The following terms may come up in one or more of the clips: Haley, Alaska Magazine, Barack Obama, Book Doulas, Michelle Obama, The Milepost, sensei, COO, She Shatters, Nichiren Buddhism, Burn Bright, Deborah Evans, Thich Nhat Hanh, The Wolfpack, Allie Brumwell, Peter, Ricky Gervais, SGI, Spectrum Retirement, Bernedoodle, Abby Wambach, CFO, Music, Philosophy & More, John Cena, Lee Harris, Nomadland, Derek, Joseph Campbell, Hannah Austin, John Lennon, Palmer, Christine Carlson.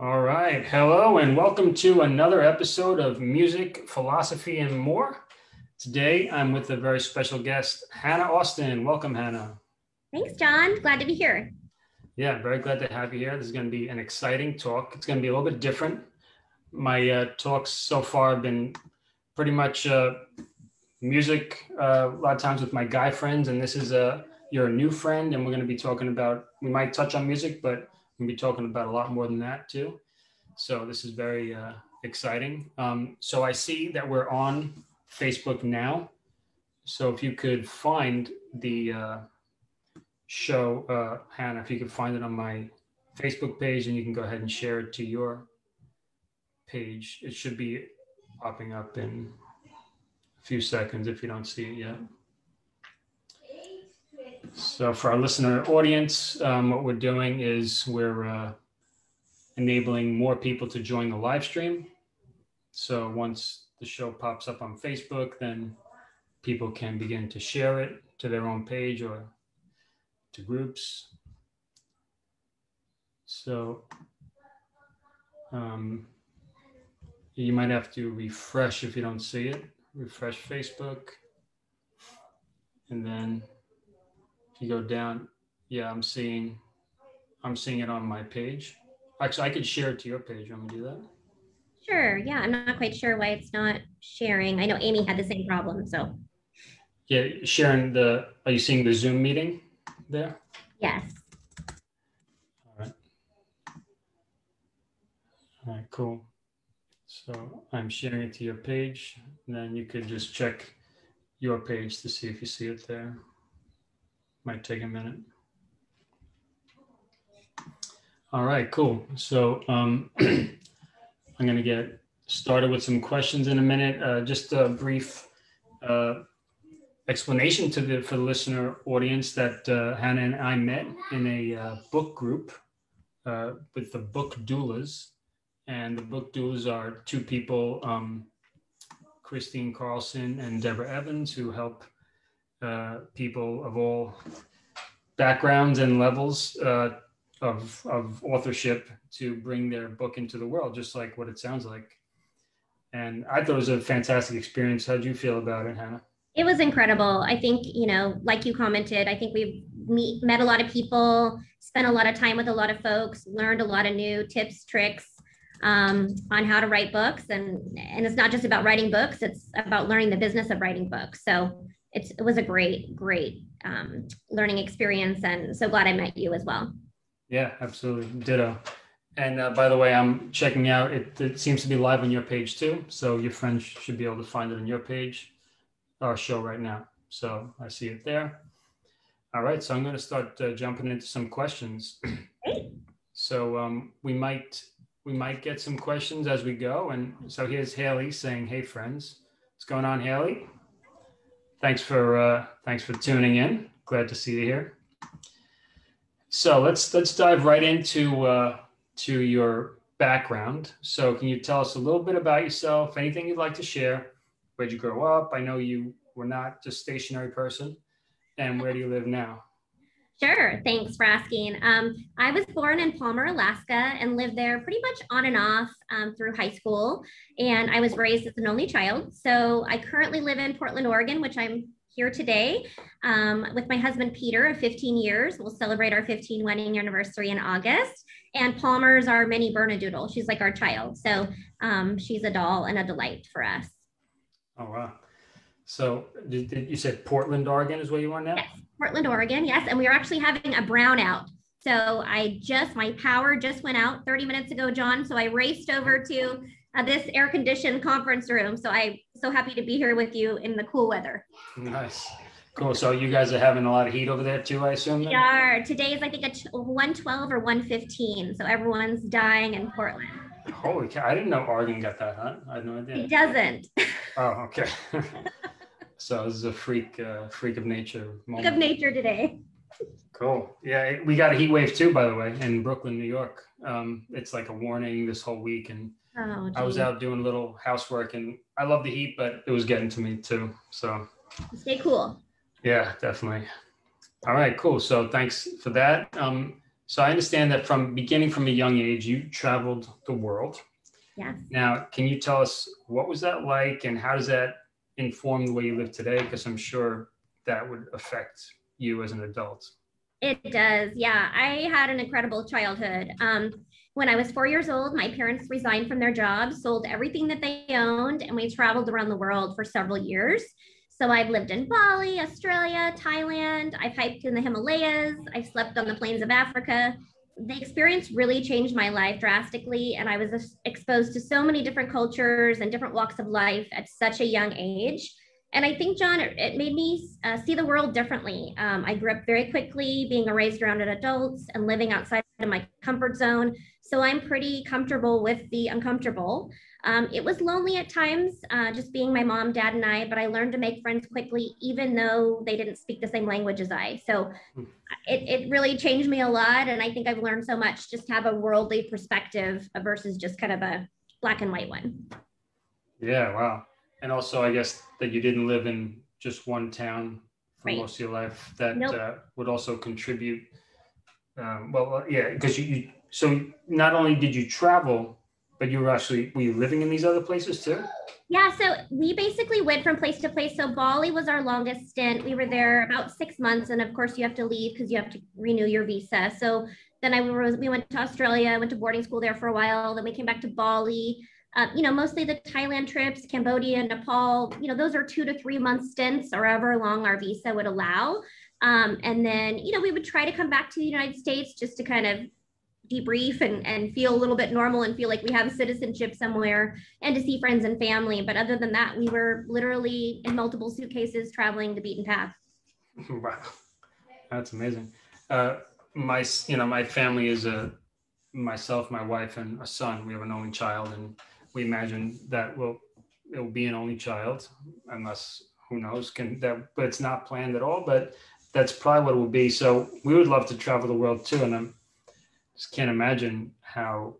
All right. Hello and welcome to another episode of Music, Philosophy, and More. Today, I'm with a very special guest, Hannah Austin. Welcome, Hannah. Thanks, John. Glad to be here. Yeah, very glad to have you here. This is going to be an exciting talk. It's going to be a little bit different. My talks so far have been pretty much music, a lot of times with my guy friends, and this is your new friend, and we're going to be talking about, we might touch on music, but we'll be talking about a lot more than that too. So this is very exciting. So I see that we're on Facebook now. So if you could find the show, Hannah, if you could find it on my Facebook page, and you can go ahead and share it to your page. It should be popping up in a few seconds if you don't see it yet. So for our listener audience, what we're doing is we're enabling more people to join the live stream. So once the show pops up on Facebook, then people can begin to share it to their own page or to groups. So you might have to refresh if you don't see it. Refresh Facebook, and then you go down. Yeah, I'm seeing it on my page. Actually, I could share it to your page. You want me to do that? Sure. Yeah, I'm not quite sure why it's not sharing. I know Amy had the same problem. So yeah, sharing the, are you seeing the Zoom meeting there? Yes. All right. All right, cool. So I'm sharing it to your page. And then you could just check your page to see if you see it there. Might take a minute. All right, cool. So I'm going to get started with some questions in a minute. Just a brief explanation for the listener audience that Hannah and I met in a book group with the Book Doulas. And the Book Doulas are two people, Christine Carlson and Deborah Evans, who help people of all backgrounds and levels of authorship to bring their book into the world, just like what it sounds like. And I thought it was a fantastic experience. How'd you feel about it, Hannah? It was incredible. I think, you know, like you commented, I think we've met a lot of people, spent a lot of time with a lot of folks, learned a lot of new tips, tricks on how to write books. And it's not just about writing books, it's about learning the business of writing books. So it was a great learning experience, and so glad I met you as well. Yeah, absolutely. Ditto. And by the way, I'm checking out, it seems to be live on your page too. So your friends should be able to find it on your page, our show right now. So I see it there. All right. So I'm going to start jumping into some questions. Great. So we might get some questions as we go. And so here's Haley saying, hey, friends, what's going on, Haley? Thanks for tuning in. Glad to see you here. So let's dive right into to your background. So can you tell us a little bit about yourself? Anything you'd like to share? Where'd you grow up? I know you were not just a stationary person. And where do you live now? Sure. Thanks for asking. I was born in Palmer, Alaska, and lived there pretty much on and off through high school. And I was raised as an only child. So I currently live in Portland, Oregon, which I'm here today with my husband, Peter, of 15 years. We'll celebrate our 15 wedding anniversary in August. And Palmer's our mini Bernedoodle. She's like our child. So she's a doll and a delight for us. Oh, wow. So you said Portland, Oregon is where you are now? Yes. Portland, Oregon. Yes. And we are actually having a brownout. So my power just went out 30 minutes ago, John. So I raced over to this air conditioned conference room. So I'm so happy to be here with you in the cool weather. Nice. Cool. So you guys are having a lot of heat over there too, I assume? We are. Today is, I think, 112 or 115. So everyone's dying in Portland. Holy cow. I didn't know Oregon got that hot. I had no idea. It doesn't. Oh, okay. So this is a freak of nature moment. Freak of nature today. Cool. Yeah, we got a heat wave too, by the way, in Brooklyn, New York. It's like a warning this whole week, and I was out doing a little housework, and I love the heat, but it was getting to me too. So stay cool. Yeah, definitely. All right, cool. So thanks for that. So I understand that from a young age, you traveled the world. Yeah. Now, can you tell us what was that like and how does that inform the way you live today? Because I'm sure that would affect you as an adult. It does. Yeah. I had an incredible childhood. When I was 4 years old, my parents resigned from their jobs, sold everything that they owned, and we traveled around the world for several years. So I've lived in Bali, Australia, Thailand. I've hiked in the Himalayas. I've slept on the plains of Africa. The experience really changed my life drastically, and I was exposed to so many different cultures and different walks of life at such a young age. And I think, John, it made me see the world differently. I grew up very quickly, being raised around adults and living outside of my comfort zone. So I'm pretty comfortable with the uncomfortable. It was lonely at times, just being my mom, dad, and I, but I learned to make friends quickly, even though they didn't speak the same language as I. So it really changed me a lot. And I think I've learned so much just to have a worldly perspective versus just kind of a black and white one. Yeah, wow. And also, I guess that you didn't live in just one town for most of your life. That would also contribute. Because you. So not only did you travel, but were you living in these other places too? Yeah. So we basically went from place to place. So Bali was our longest stint. We were there about 6 months, and of course, you have to leave because you have to renew your visa. So then we went to Australia. I went to boarding school there for a while. Then we came back to Bali. Mostly the Thailand trips, Cambodia, Nepal, those are 2 to 3 month stints or however long our visa would allow. And then, we would try to come back to the United States just to kind of debrief and feel a little bit normal and feel like we have citizenship somewhere and to see friends and family. But other than that, we were literally in multiple suitcases traveling the beaten path. Wow. That's amazing. My family is myself, my wife, and a son. We have an only child, and we imagine that it will be an only child, unless who knows, but it's not planned at all, but that's probably what it will be. So we would love to travel the world too. And I just can't imagine how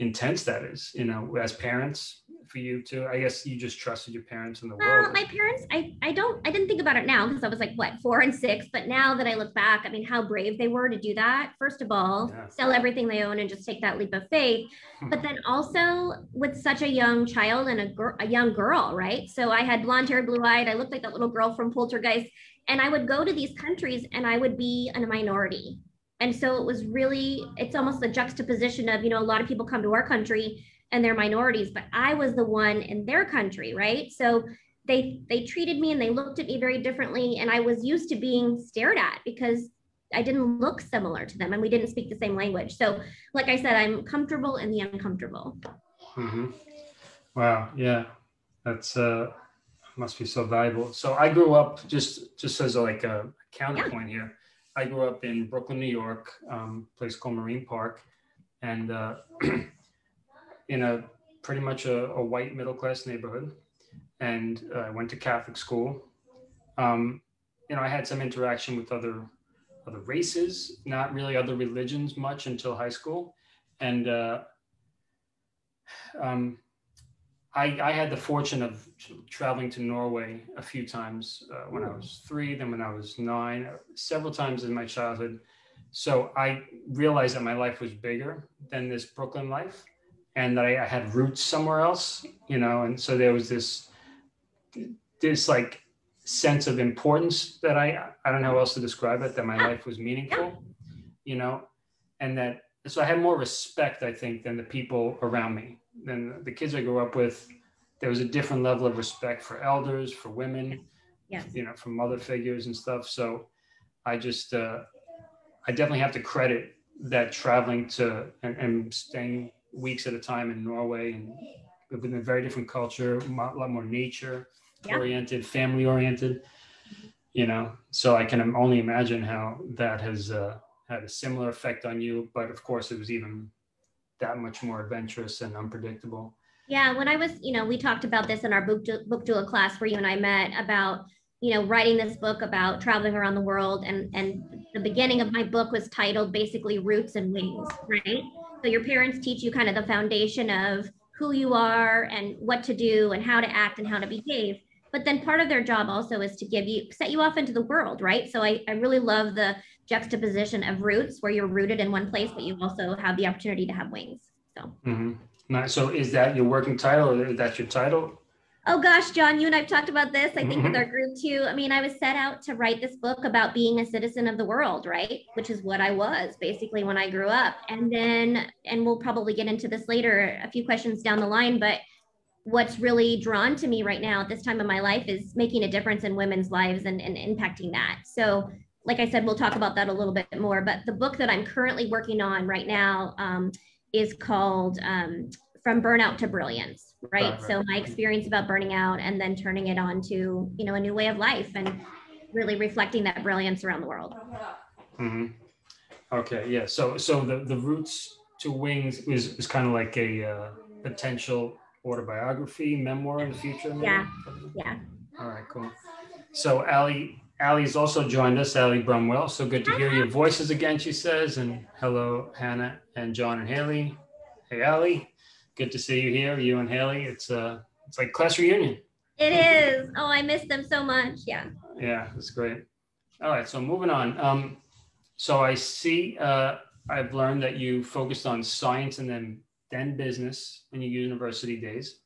intense that is, as parents for you too. I guess you just trusted your parents in the world. Well, my parents, I didn't think about it now because I was like, 4 and 6, but now that I look back, I mean, how brave they were to do that. First of all, Sell everything they own and just take that leap of faith. But then also with such a young child and a young girl, right? So I had blonde hair, blue eyed. I looked like that little girl from Poltergeist, and I would go to these countries and I would be in a minority. And so it was really, it's almost a juxtaposition of, a lot of people come to our country and they're minorities, but I was the one in their country, right? So they treated me and they looked at me very differently. And I was used to being stared at because I didn't look similar to them and we didn't speak the same language. So like I said, I'm comfortable in the uncomfortable. Mm-hmm. Wow. Yeah. That's must be so valuable. So I grew up just as a counterpoint here. I grew up in Brooklyn, New York, a place called Marine Park, and in a pretty much a white middle-class neighborhood. And I went to Catholic school. I had some interaction with other races, not really other religions much until high school. And I had the fortune of traveling to Norway a few times when I was 3, then when I was 9, several times in my childhood. So I realized that my life was bigger than this Brooklyn life and that I had roots somewhere else, and so there was this like sense of importance that I don't know how else to describe it, that my life was meaningful, and that, so I had more respect, I think, than the people around me. Then the kids I grew up with, there was a different level of respect for elders, for women, yes. For mother figures and stuff. So I just, I definitely have to credit that traveling to and staying weeks at a time in Norway and with a very different culture, a lot more nature oriented, family oriented, so I can only imagine how that has had a similar effect on you. But of course it was even that much more adventurous and unpredictable. Yeah, when I was, we talked about this in our book doula class where you and I met about, writing this book about traveling around the world. And the beginning of my book was titled basically Roots and Wings, right? So your parents teach you kind of the foundation of who you are and what to do and how to act and how to behave. But then part of their job also is to set you off into the world, right? So I really love the juxtaposition of roots where you're rooted in one place, but you also have the opportunity to have wings. So, mm-hmm. So is that your working title? Or that's your title? Oh gosh, John, you and I've talked about this, I think, with our group too. I mean, I was set out to write this book about being a citizen of the world, right? Which is what I was basically when I grew up. And then, and we'll probably get into this later, a few questions down the line, but what's really drawn to me right now at this time of my life is making a difference in women's lives and impacting that. So like I said, we'll talk about that a little bit more, but the book that I'm currently working on right now is called From Burnout to Brilliance. Right. So my experience about burning out and then turning it on to, you know, a new way of life and really reflecting that brilliance around the world. Mm-hmm. Okay. Yeah. So the roots to wings is kind of like a potential autobiography, memoir in the future. Maybe? Yeah. Yeah. All right. Cool. So Allie's also joined us, Allie Brumwell. So good to hear your voices again, she says, and hello, Hannah and John and Haley. Hey, Allie. Good to see you here, you and Haley. It's like class reunion. It is. Oh, I miss them so much. Yeah. Yeah, it's great. All right, so moving on. So I see I've learned that you focused on science and then business in your university days.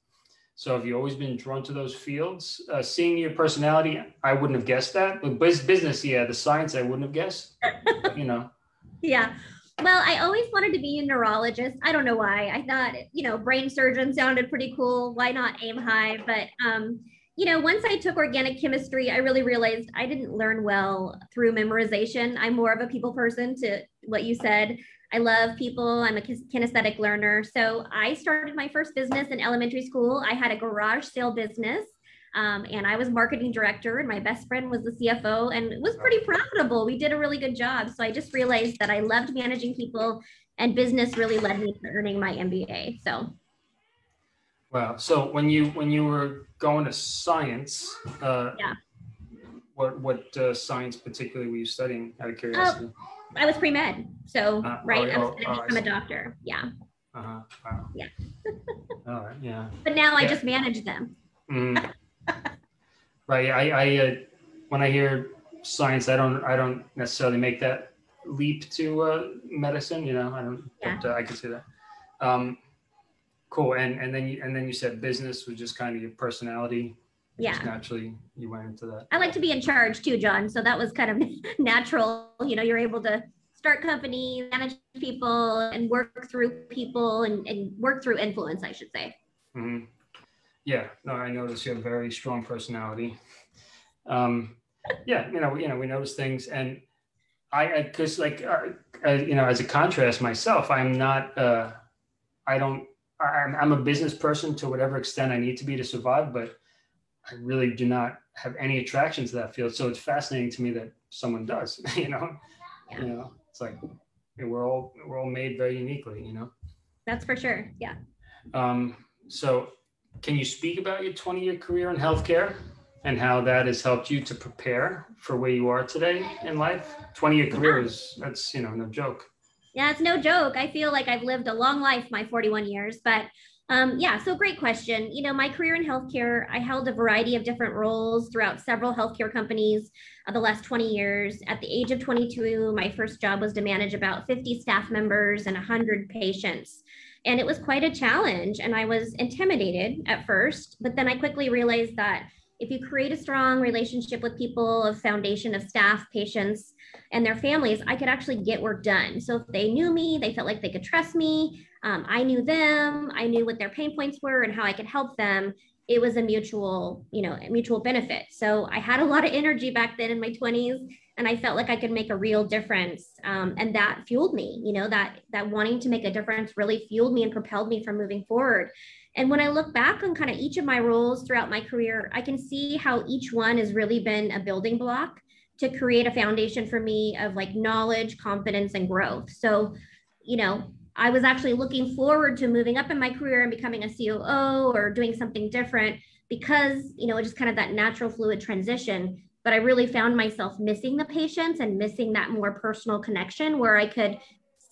So have you always been drawn to those fields? Seeing your personality, I wouldn't have guessed that. But business, yeah, the science, I wouldn't have guessed. But, you know. Yeah. Well, I always wanted to be a neurologist. I don't know why. I thought, you know, brain surgeon sounded pretty cool. Why not aim high? But, you know, once I took organic chemistry, I really realized I didn't learn well through memorization. I'm more of a people person, to what you said. I love people. I'm a kinesthetic learner. So I started my first business in elementary school. I had a garage sale business. And I was marketing director and my best friend was the CFO, and it was pretty profitable. We did a really good job. So I just realized that I loved managing people, and business really led me to earning my MBA. So. Wow. So when you were going to science, yeah. What science particularly were you studying, out of curiosity? I was pre-med. So, right. I'm a doctor. Yeah. Uh-huh. Wow. Yeah. All right. Yeah. But now I just manage them. Mm. Right. I when I hear science, I don't necessarily make that leap to medicine. You know, I don't. Yeah. But, I can see that. Cool. And then you said business was just kind of your personality. Yeah. Just naturally, you went into that. I like to be in charge too, John. So that was kind of natural. You know, you're able to start companies, manage people, and work through people, and work through influence, I should say. Mm-hmm. Yeah, no, I noticed you have a very strong personality. Yeah, you know, we notice things, and as a contrast myself, I'm not, I'm a business person to whatever extent I need to be to survive, but I really do not have any attraction to that field. So it's fascinating to me that someone does, you know, yeah. You know, it's like we're all made very uniquely, you know. That's for sure. Yeah. So. Can you speak about your 20-year career in healthcare and how that has helped you to prepare for where you are today in life? 20-year career that's, you know, no joke. Yeah, it's no joke. I feel like I've lived a long life, my 41 years, but yeah, so great question. You know, my career in healthcare, I held a variety of different roles throughout several healthcare companies the last 20 years. At the age of 22, my first job was to manage about 50 staff members and 100 patients. And it was quite a challenge, and I was intimidated at first, but then I quickly realized that if you create a strong relationship with people, a foundation of staff, patients, and their families, I could actually get work done. So if they knew me, they felt like they could trust me, I knew them, I knew what their pain points were and how I could help them. It was a mutual, you know, mutual benefit. So I had a lot of energy back then in my 20s, and I felt like I could make a real difference. And that fueled me, you know, that wanting to make a difference really fueled me and propelled me from moving forward. And when I look back on kind of each of my roles throughout my career, I can see how each one has really been a building block to create a foundation for me of like knowledge, confidence, and growth. So, you know, I was actually looking forward to moving up in my career and becoming a COO or doing something different because, you know, just kind of that natural fluid transition. But I really found myself missing the patients and missing that more personal connection where I could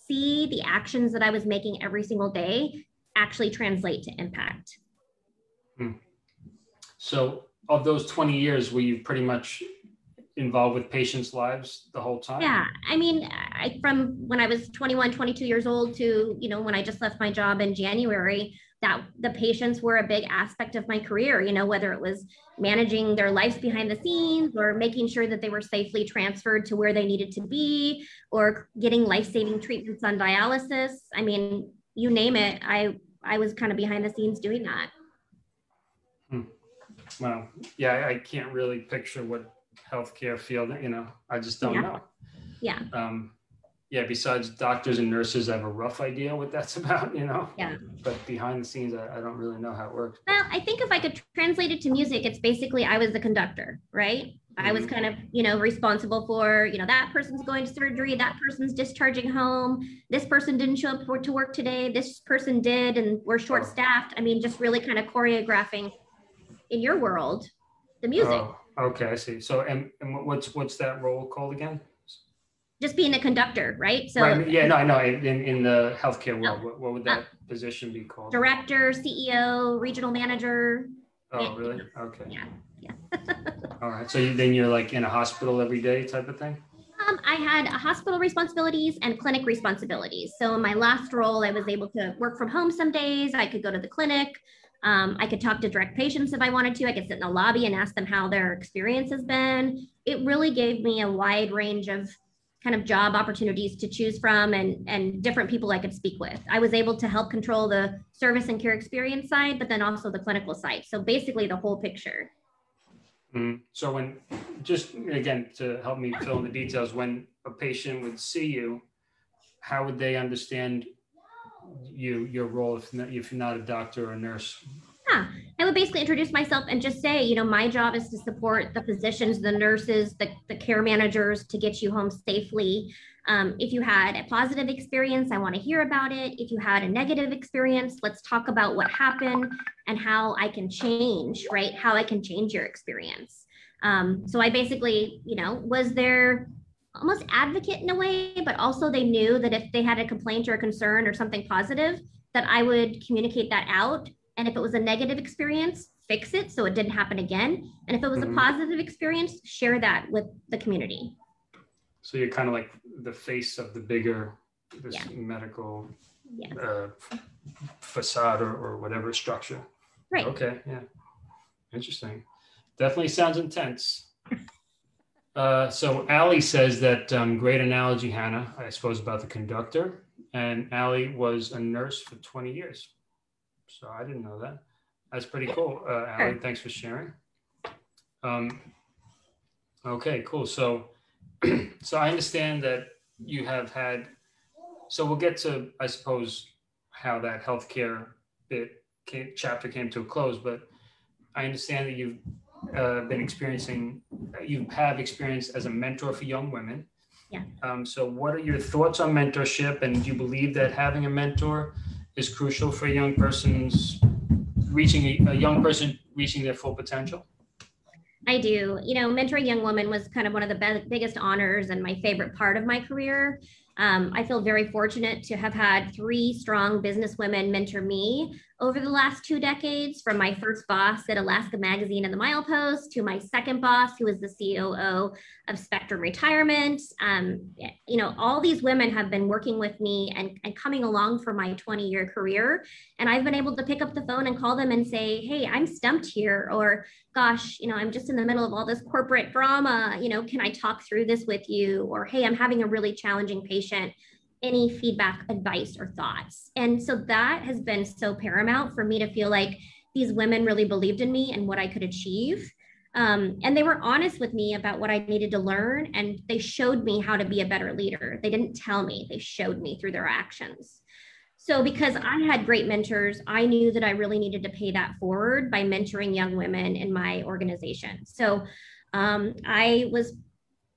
see the actions that I was making every single day actually translate to impact. Hmm. So of those 20 years, were you pretty much involved with patients' lives the whole time? Yeah. I mean, from when I was 21, 22 years old to, you know, when I just left my job in January, that the patients were a big aspect of my career, you know, whether it was managing their lives behind the scenes or making sure that they were safely transferred to where they needed to be or getting life-saving treatments on dialysis. I mean, you name it, I was kind of behind the scenes doing that. Well, yeah, I can't really picture what healthcare field, you know, I just don't know. Yeah. Yeah, besides doctors and nurses, I have a rough idea what that's about, you know? Yeah. But behind the scenes, I don't really know how it works. Well, I think if I could translate it to music, it's basically I was the conductor, right? Mm-hmm. I was kind of, you know, responsible for, you know, that person's going to surgery, that person's discharging home, this person didn't show up to work today, this person did, and we're short-staffed. I mean, just really kind of choreographing, in your world, the music. Oh, okay, I see. So, and what's that role called again? Just being a conductor, right? So, right. Yeah, no, I know. In the healthcare world, what would that position be called? Director, CEO, regional manager. Oh, really? Okay. Yeah. Yeah. All right. So then you're like in a hospital every day type of thing? I had hospital responsibilities and clinic responsibilities. So in my last role, I was able to work from home some days. I could go to the clinic. I could talk to direct patients if I wanted to. I could sit in the lobby and ask them how their experience has been. It really gave me a wide range of kind of job opportunities to choose from and different people I could speak with. I was able to help control the service and care experience side, but then also the clinical side. So basically the whole picture. Mm-hmm. So when, just again, to help me fill in the details, when a patient would see you, how would they understand your role if you're not a doctor or a nurse? Yeah, I would basically introduce myself and just say, you know, my job is to support the physicians, the nurses, the care managers to get you home safely. If you had a positive experience, I want to hear about it. If you had a negative experience, let's talk about what happened and how I can change, right? How I can change your experience. So I basically, you know, was there almost advocate in a way, but also they knew that if they had a complaint or a concern or something positive, that I would communicate that out. And if it was a negative experience, fix it so it didn't happen again. And if it was a positive experience, share that with the community. So you're kind of like the face of the bigger medical facade or whatever structure. Right. Okay. Yeah. Interesting. Definitely sounds intense. So Allie says that great analogy, Hannah, I suppose, about the conductor. And Allie was a nurse for 20 years. So I didn't know that. That's pretty cool, Allie. Thanks for sharing. Okay, cool. So, I understand that you have had, so we'll get to, I suppose, how that healthcare chapter came to a close, but I understand that you've experienced as a mentor for young women. Yeah. So what are your thoughts on mentorship? And do you believe that having a mentor is crucial for a young person reaching their full potential? I do. You know, mentoring young women was kind of one of the biggest honors and my favorite part of my career. I feel very fortunate to have had three strong businesswomen mentor me over the last 2 decades, from my first boss at Alaska Magazine and The Milepost to my second boss, who is the COO of Spectrum Retirement. You know, all these women have been working with me and coming along for my 20-year career. And I've been able to pick up the phone and call them and say, hey, I'm stumped here, or gosh, you know, I'm just in the middle of all this corporate drama, you know, can I talk through this with you? Or, hey, I'm having a really challenging patient. Any feedback, advice, or thoughts. And so that has been so paramount for me to feel like these women really believed in me and what I could achieve. And they were honest with me about what I needed to learn, and they showed me how to be a better leader. They didn't tell me, they showed me through their actions. So because I had great mentors, I knew that I really needed to pay that forward by mentoring young women in my organization. So I was,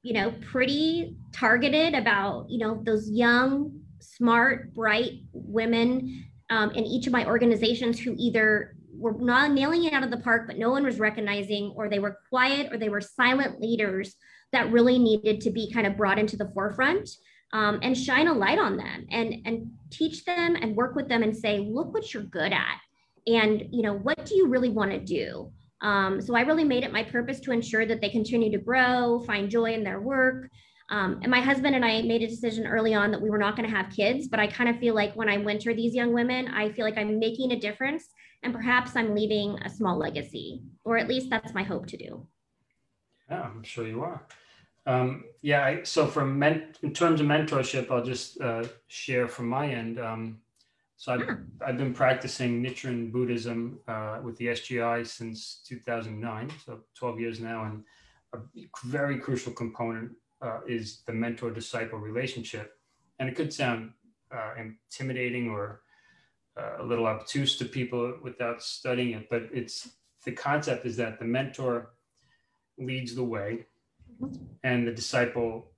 you know, pretty targeted about, you know, those young, smart, bright women in each of my organizations who either were not nailing it out of the park, but no one was recognizing, or they were quiet, or they were silent leaders that really needed to be kind of brought into the forefront and shine a light on them and teach them and work with them and say, look what you're good at. And, you know, what do you really want to do? So I really made it my purpose to ensure that they continue to grow, find joy in their work. And my husband and I made a decision early on that we were not going to have kids, but I kind of feel like when I mentor these young women, I feel like I'm making a difference and perhaps I'm leaving a small legacy, or at least that's my hope to do. Yeah, I'm sure you are. So in terms of mentorship, I'll just share from my end. I've been practicing Nichiren Buddhism with the SGI since 2009, so 12 years now. And a very crucial component is the mentor-disciple relationship. And it could sound intimidating or a little obtuse to people without studying it, but the concept is that the mentor leads the way and the disciple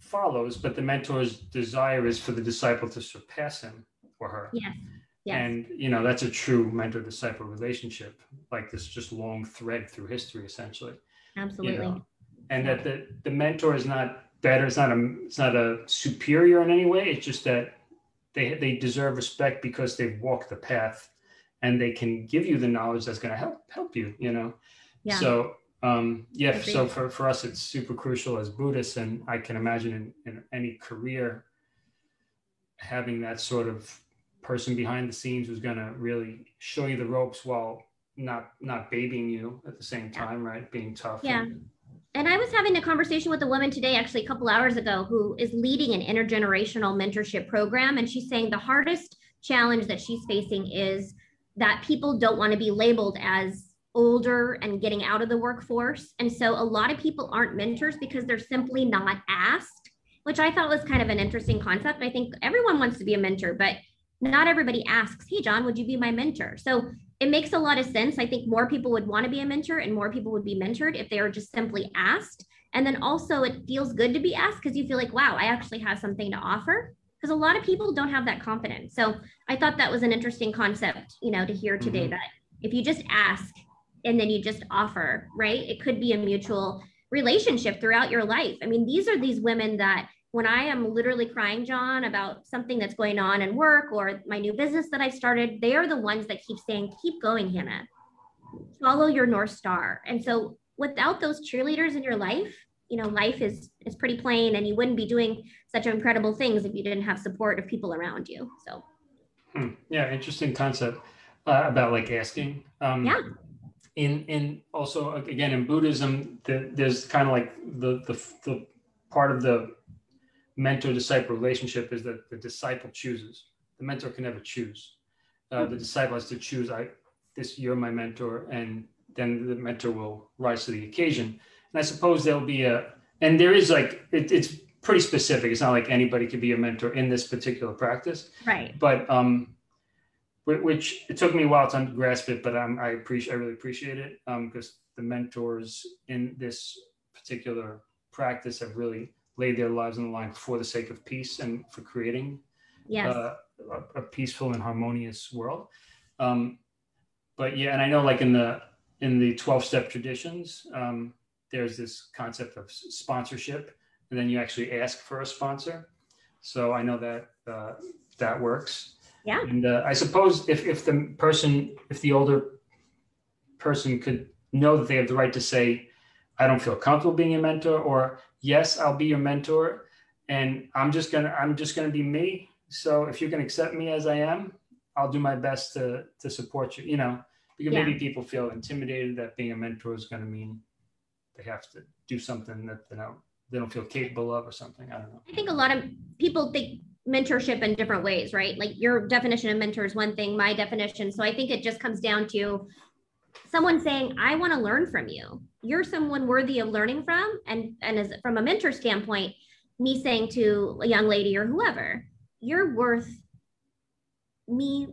follows, but the mentor's desire is for the disciple to surpass him or her. Yes. And that's a true mentor-disciple relationship, like this just long thread through history, essentially. Absolutely. And that the mentor is not better, it's not a superior in any way. It's just that they deserve respect because they've walked the path and they can give you the knowledge that's going to help you, Yeah. So so for us, it's super crucial as Buddhists, and I can imagine in any career, having that sort of person behind the scenes who's going to really show you the ropes while not babying you at the same time, right? Being tough. Yeah. And I was having a conversation with a woman today, actually a couple hours ago, who is leading an intergenerational mentorship program. And she's saying the hardest challenge that she's facing is that people don't want to be labeled as older and getting out of the workforce. And so a lot of people aren't mentors because they're simply not asked, which I thought was kind of an interesting concept. I think everyone wants to be a mentor, but not everybody asks, hey, John, would you be my mentor? So it makes a lot of sense. I think more people would want to be a mentor and more people would be mentored if they are just simply asked. And then also it feels good to be asked because you feel like, wow, I actually have something to offer, because a lot of people don't have that confidence. So I thought that was an interesting concept, to hear today, that if you just ask and then you just offer, right? It could be a mutual relationship throughout your life. I mean, these are these women that when I am literally crying, John, about something that's going on in work or my new business that I started, they are the ones that keep saying, keep going, Hannah, follow your North Star. And so without those cheerleaders in your life, life is pretty plain, and you wouldn't be doing such incredible things if you didn't have support of people around you. So. Yeah. Interesting concept about like asking. In also, again, in Buddhism, there's kind of like the part of the mentor-disciple relationship is that the disciple chooses. The mentor can never choose. The disciple has to choose, you're my mentor, and then the mentor will rise to the occasion. And I suppose there'll be and there is like, it's pretty specific. It's not like anybody could be a mentor in this particular practice. Right. But, which it took me a while to grasp it, but I really appreciate it, because the mentors in this particular practice have really laid their lives on the line for the sake of peace and for creating a peaceful and harmonious world. And I know like in the 12-step traditions, there's this concept of sponsorship, and then you actually ask for a sponsor. So I know that that works. Yeah. And I suppose if the older person could know that they have the right to say, I don't feel comfortable being a mentor, or yes, I'll be your mentor, and I'm just gonna be me. So if you can accept me as I am, I'll do my best to support you. Because maybe people feel intimidated that being a mentor is going to mean they have to do something that they don't feel capable of or something. I don't know. I think a lot of people think mentorship in different ways, right? Like your definition of mentor is one thing, my definition. So I think it just comes down to someone saying, I want to learn from you. You're someone worthy of learning from. And as from a mentor standpoint, me saying to a young lady or whoever, you're worth me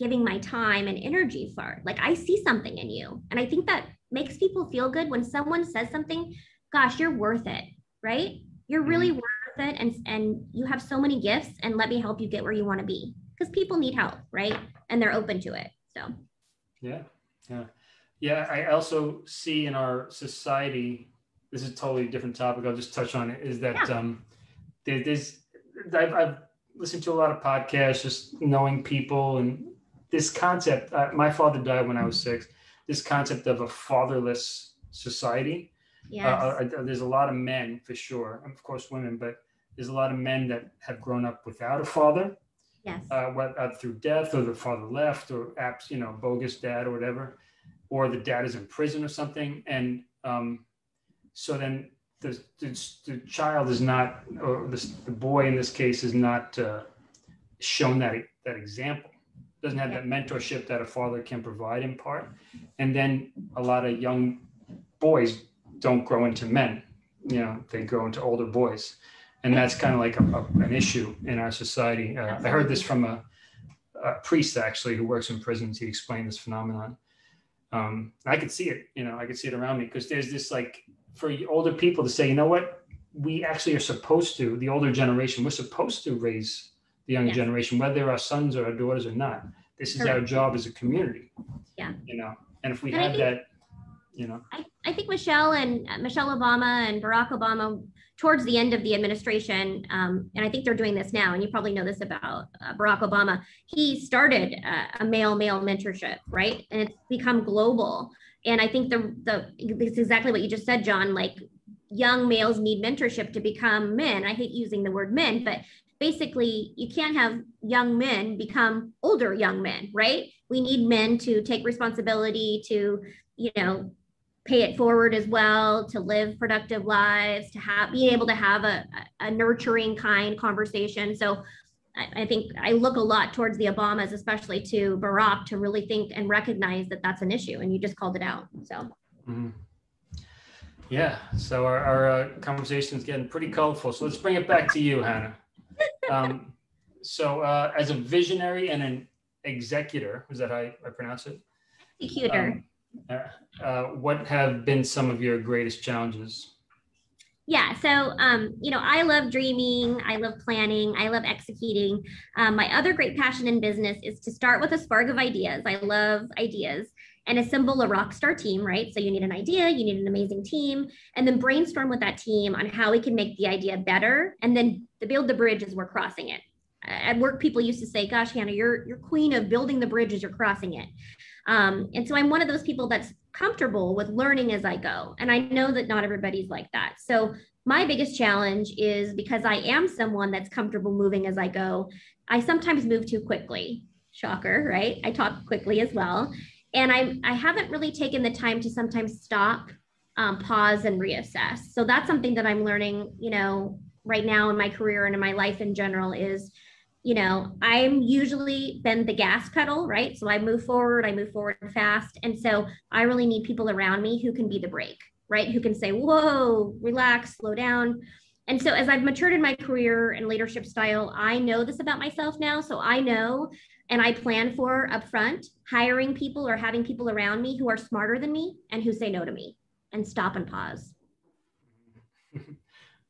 giving my time and energy for. Like, I see something in you. And I think that makes people feel good when someone says something, gosh, you're worth it, right? You're really worth it. And you have so many gifts, and let me help you get where you want to be, because people need help, right? And they're open to it. So. Yeah. I also see in our society, this is a totally different topic, I'll just touch on it, is that I've listened to a lot of podcasts, just knowing people, and this concept, my father died when I was 6, this concept of a fatherless society. Yes. There's a lot of men, for sure, and of course women, but there's a lot of men that have grown up without a father. Yes. Through death, or the father left, or bogus dad or whatever, or the dad is in prison or something. And so then the child is not, or the boy in this case is not shown that example, doesn't have that mentorship that a father can provide in part. And then a lot of young boys don't grow into men, they grow into older boys. And that's kind of like an issue in our society. I heard this from a priest, actually, who works in prisons. He explained this phenomenon. I could see it, I could see it around me, because there's this, for older people to say, you know what, we actually are supposed to, the older generation, we're supposed to raise the younger generation, whether they're our sons or our daughters or not. This is our job as a community. Yeah. And if we have that, I think Michelle Obama and Barack Obama, towards the end of the administration, and I think they're doing this now, and you probably know this about Barack Obama, he started a male-male mentorship, right? And it's become global. And I think it's exactly what you just said, John, young males need mentorship to become men. I hate using the word men, but basically you can't have young men become older young men, right? We need men to take responsibility, to, pay it forward as well, to live productive lives, to be able to have a nurturing, kind conversation. So I think I look a lot towards the Obamas, especially to Barack, to really think and recognize that that's an issue. And you just called it out. So, yeah. So our conversation is getting pretty colorful. So let's bring it back to you, Hannah. As a visionary and an executor, is that how I pronounce it? Executor. What have been some of your greatest challenges? Yeah, so, I love dreaming, I love planning, I love executing. My other great passion in business is to start with a spark of ideas. I love ideas and assemble a rock star team, right? So you need an idea, you need an amazing team, and then brainstorm with that team on how we can make the idea better, and then build the bridge as we're crossing it. At work, people used to say, gosh, Hannah, you're queen of building the bridge as you're crossing it. And so I'm one of those people that's comfortable with learning as I go. And I know that not everybody's like that. So my biggest challenge is, because I am someone that's comfortable moving as I go, I sometimes move too quickly. Shocker, right? I talk quickly as well. And I haven't really taken the time to sometimes stop, pause, and reassess. So that's something that I'm learning, right now in my career and in my life in general is, I'm usually been the gas pedal, right? So I move forward fast. And so I really need people around me who can be the brake, right? Who can say, whoa, relax, slow down. And so as I've matured in my career and leadership style, I know this about myself now. So I know, and I plan for upfront hiring people or having people around me who are smarter than me and who say no to me and stop and pause.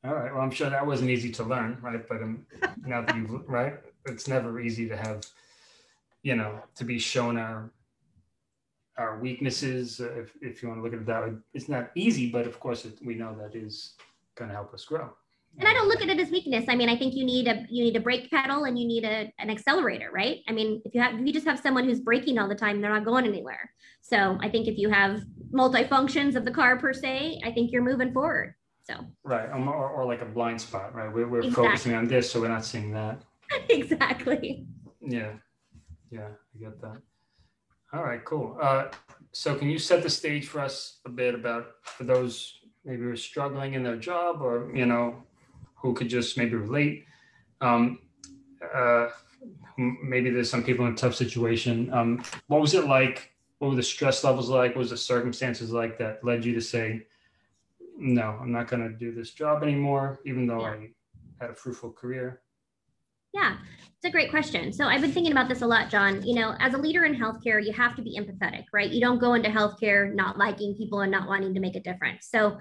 All right. Well, I'm sure that wasn't easy to learn, right? But now that you've, right? It's never easy to have, to be shown our weaknesses, if you want to look at it that way. It's not easy, but of course we know that is going to help us grow. And I don't look at it as weakness. I mean, I think you need a brake pedal and you need an accelerator, right? I mean, if you just have someone who's braking all the time, they're not going anywhere. So I think if you have multifunctions of the car per se, I think you're moving forward. So. Right, or like a blind spot, right? We're exactly. Focusing on this, so we're not seeing that. Exactly. Yeah, I get that. All right, cool. So can you set the stage for us a bit about, for those maybe who are struggling in their job or, who could just maybe relate? Maybe there's some people in a tough situation. What was it like? What were the stress levels like? What was the circumstances like that led you to say, no, I'm not going to do this job anymore, even though I had a fruitful career? Yeah, it's a great question. So I've been thinking about this a lot, John. As a leader in healthcare, you have to be empathetic, right? You don't go into healthcare not liking people and not wanting to make a difference. So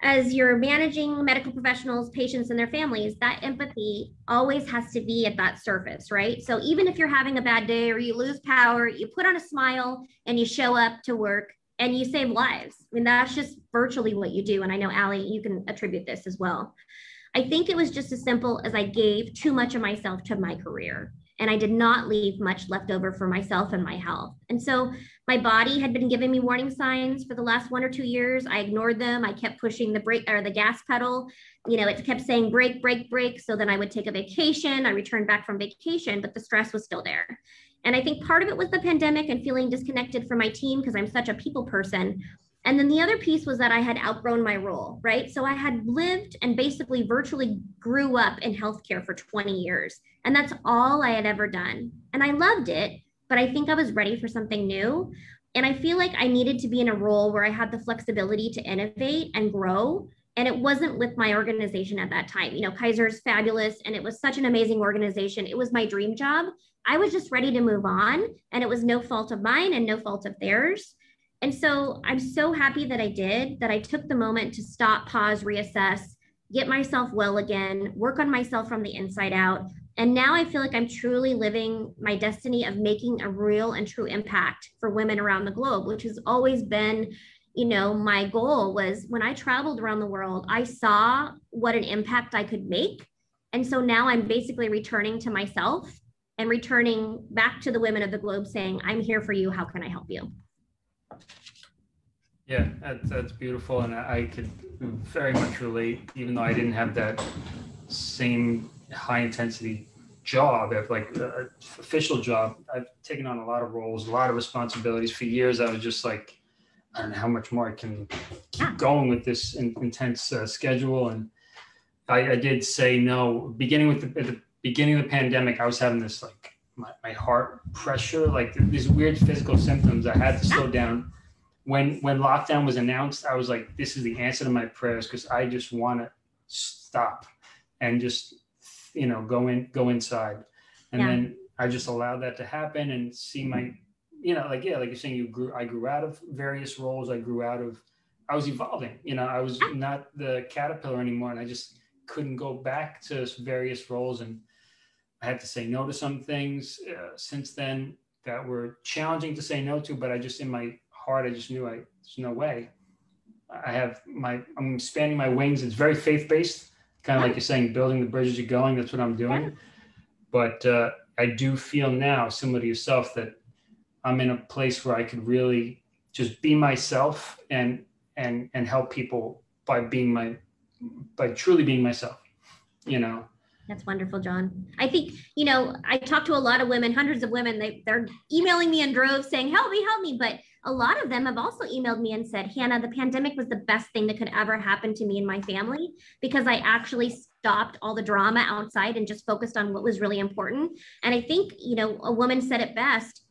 as you're managing medical professionals, patients, and their families, that empathy always has to be at that surface, right? So even if you're having a bad day or you lose power, you put on a smile and you show up to work and you save lives. I mean, that's just virtually what you do. And I know, Allie, you can attribute this as well. I think it was just as simple as I gave too much of myself to my career. and I did not leave much left over for myself and my health. And so my body had been giving me warning signs for the last 1 or 2 years. I ignored them. I kept pushing the brake or the gas pedal. You know, it kept saying brake, brake, brake. So then I would take a vacation. I returned back from vacation, but the stress was still there. And I think part of it was the pandemic and feeling disconnected from my team because I'm such a people person. And then the other piece was that I had outgrown my role, right? So I had lived and basically virtually grew up in healthcare for 20 years. And that's all I had ever done. And I loved it, but I think I was ready for something new. And I feel like I needed to be in a role where I had the flexibility to innovate and grow. And it wasn't with my organization at that time. You know, Kaiser's fabulous, and it was such an amazing organization. It was my dream job. I was just ready to move on, and it was no fault of mine and no fault of theirs. And so I'm so happy that I did, that I took the moment to stop, pause, reassess, get myself well again, work on myself from the inside out. And now I feel like I'm truly living my destiny of making a real and true impact for women around the globe, which has always been, you know, my goal. Was when I traveled around the world, I saw what an impact I could make. And so now I'm basically returning to myself and returning back to the women of the globe saying, I'm here for you. How can I help you? Yeah, that's beautiful. And I could very much relate, even though I didn't have that same high intensity job, like an official job. I've taken on a lot of roles, a lot of responsibilities. For years, I was just like, I don't know how much more I can keep going with this intense schedule. And I did say no. At the beginning of the pandemic, I was having this like, my heart pressure, like these weird physical symptoms. I had to slow down. When lockdown was announced, I was like, this is the answer to my prayers, because I just want to stop and just, you know, go inside. And then I just allowed that to happen and see my, you know, like, yeah, like you're saying, I grew out of various roles. I was evolving, you know, I was not the caterpillar anymore. And I just couldn't go back to various roles. And I had to say no to some things since then that were challenging to say no to, but I just, in my heart, I just knew there's no way. I'm expanding my wings. It's very faith-based, kind of like you're saying, building the bridges you're going. That's what I'm doing. But I do feel now, similar to yourself, that I'm in a place where I could really just be myself and help people by truly being myself, you know? That's wonderful, John. I think, you know, I talked to a lot of women, hundreds of women, they're emailing me in droves saying, help me. But a lot of them have also emailed me and said, Hannah, the pandemic was the best thing that could ever happen to me and my family, because I actually stopped all the drama outside and just focused on what was really important. And I think, you know, a woman said it best,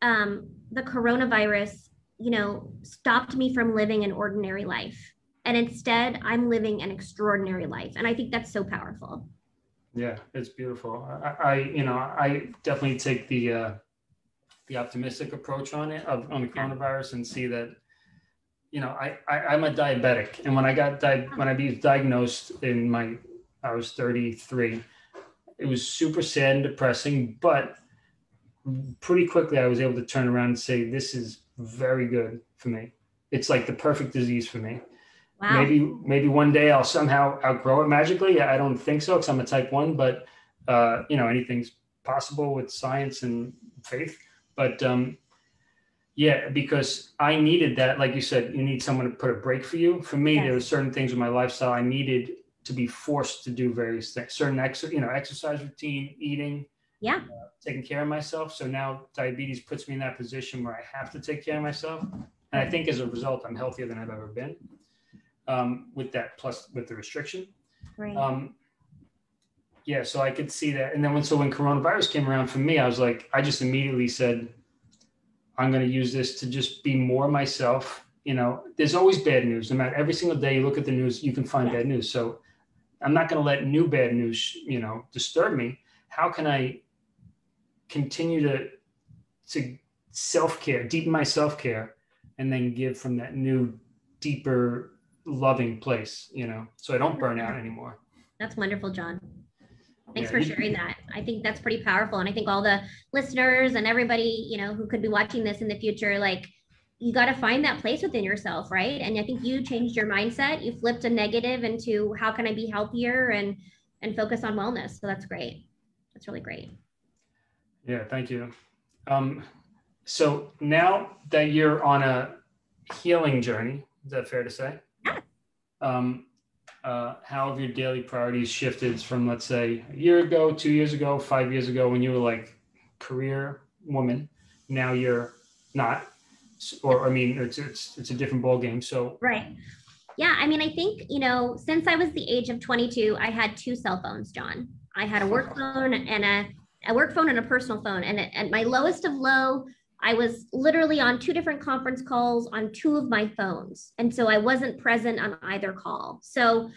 the coronavirus, you know, stopped me from living an ordinary life. And instead, I'm living an extraordinary life. And I think that's so powerful. Yeah, it's beautiful. I definitely take the optimistic approach on it, on the coronavirus, and see that, you know, I'm a diabetic. And when I got diagnosed I was 33, it was super sad and depressing, but pretty quickly I was able to turn around and say, this is very good for me. It's like the perfect disease for me. Wow. Maybe one day I'll somehow outgrow it magically. I don't think so, because I'm a type 1, but you know, anything's possible with science and faith. But yeah, because I needed that. Like you said, you need someone to put a break for you. For me, there were certain things in my lifestyle I needed to be forced to do various things, certain exercise routine, eating, taking care of myself. So now diabetes puts me in that position where I have to take care of myself. And I think as a result, I'm healthier than I've ever been. With that, plus with the restriction. Right. Yeah, so I could see that. And then when coronavirus came around for me, I was like, I just immediately said, I'm going to use this to just be more myself. You know, there's always bad news. No matter, every single day you look at the news, you can find bad news. So I'm not going to let new bad news, you know, disturb me. How can I continue to self-care, deepen my self-care, and then give from that new, deeper, loving place, you know, so I don't burn out anymore. That's wonderful, John. Thanks for sharing that. I think that's pretty powerful. And I think all the listeners and everybody, you know, who could be watching this in the future, like, you got to find that place within yourself, right? And I think you changed your mindset. You flipped a negative into how can I be healthier and focus on wellness. So that's great. That's really great. Yeah, thank you. So now that you're on a healing journey, is that fair to say? Yeah. How have your daily priorities shifted from, let's say, a year ago, 2 years ago, 5 years ago, when you were like career woman? Now you're not, or I mean, it's a different ball game. So right. Yeah, I mean, I think, you know, since I was the age of 22, I had two cell phones, John. I had a work phone and a work phone and a personal phone. And at my lowest of low, I was literally on two different conference calls on two of my phones. And so I wasn't present on either call. So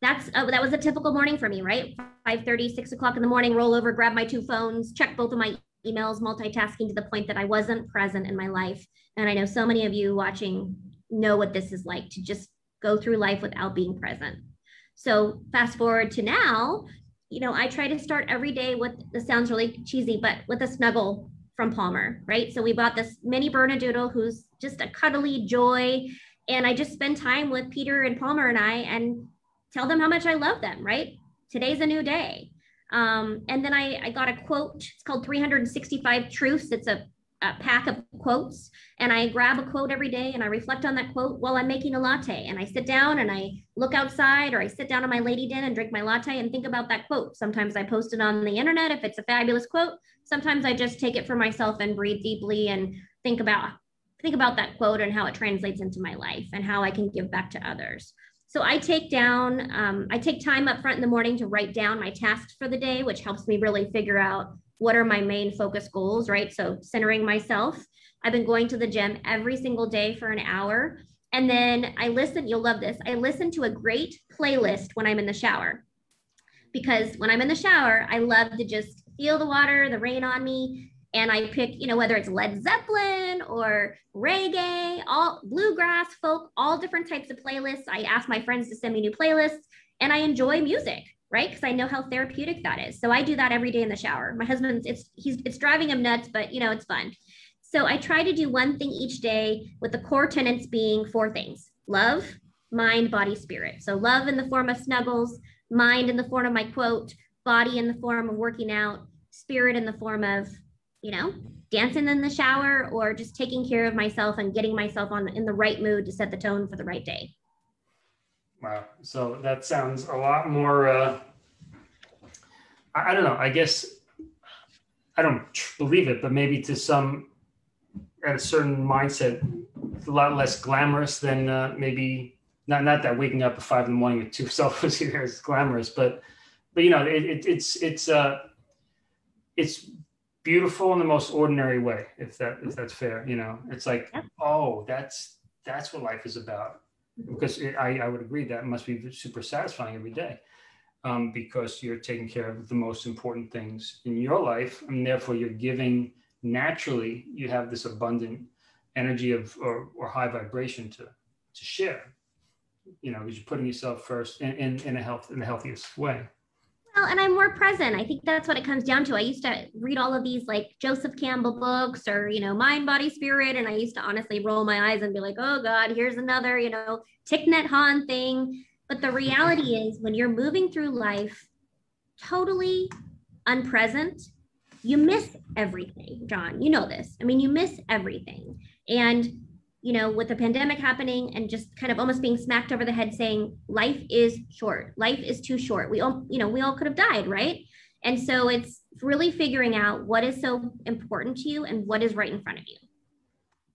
that was a typical morning for me, right? 5:30, 6 o'clock in the morning, roll over, grab my two phones, check both of my emails, multitasking to the point that I wasn't present in my life. And I know so many of you watching know what this is like, to just go through life without being present. So fast forward to now, you know, I try to start every day with, this sounds really cheesy, but with a snuggle from Palmer, right? So we bought this mini Bernedoodle who's just a cuddly joy. And I just spend time with Peter and Palmer and I, and tell them how much I love them, right? Today's a new day. And then I got a quote, it's called 365 Truths. It's a pack of quotes, and I grab a quote every day and I reflect on that quote while I'm making a latte, and I sit down and I look outside, or I sit down in my lady den and drink my latte and think about that quote. Sometimes I post it on the internet if it's a fabulous quote. Sometimes I just take it for myself and breathe deeply and think about that quote and how it translates into my life and how I can give back to others. So I take time up front in the morning to write down my tasks for the day, which helps me really figure out what are my main focus goals, right? So centering myself. I've been going to the gym every single day for an hour. And then I listen, you'll love this. I listen to a great playlist when I'm in the shower, because when I'm in the shower, I love to just feel the water, the rain on me. And I pick, you know, whether it's Led Zeppelin or reggae, all bluegrass, folk, all different types of playlists. I ask my friends to send me new playlists, and I enjoy music, right? Because I know how therapeutic that is. So I do that every day in the shower. My husband's, it's driving him nuts, but you know, it's fun. So I try to do one thing each day, with the core tenets being four things: love, mind, body, spirit. So love in the form of snuggles, mind in the form of my quote, body in the form of working out, spirit in the form of, you know, dancing in the shower, or just taking care of myself and getting myself in the right mood to set the tone for the right day. Wow. So that sounds a lot more, I don't know, I guess, I don't believe it, but maybe to some, at a certain mindset, it's a lot less glamorous than maybe, not that waking up at 5 in the morning with two cell phones here is glamorous, but you know, it's beautiful in the most ordinary way, if that's fair, you know. It's like, oh, that's what life is about. Because I would agree that must be super satisfying every day, because you're taking care of the most important things in your life, and therefore you're giving naturally. You have this abundant energy of or high vibration to share, you know, because you're putting yourself first in the healthiest way. Well, and I'm more present. I think that's what it comes down to. I used to read all of these like Joseph Campbell books, or, you know, Mind, Body, Spirit. And I used to honestly roll my eyes and be like, oh God, here's another, you know, Thich Nhat Hanh thing. But the reality is, when you're moving through life totally unpresent, you miss everything, John. You know this. I mean, you miss everything. And, you know, with the pandemic happening and just kind of almost being smacked over the head saying, life is short, life is too short. We all could have died, right? And so it's really figuring out what is so important to you and what is right in front of you.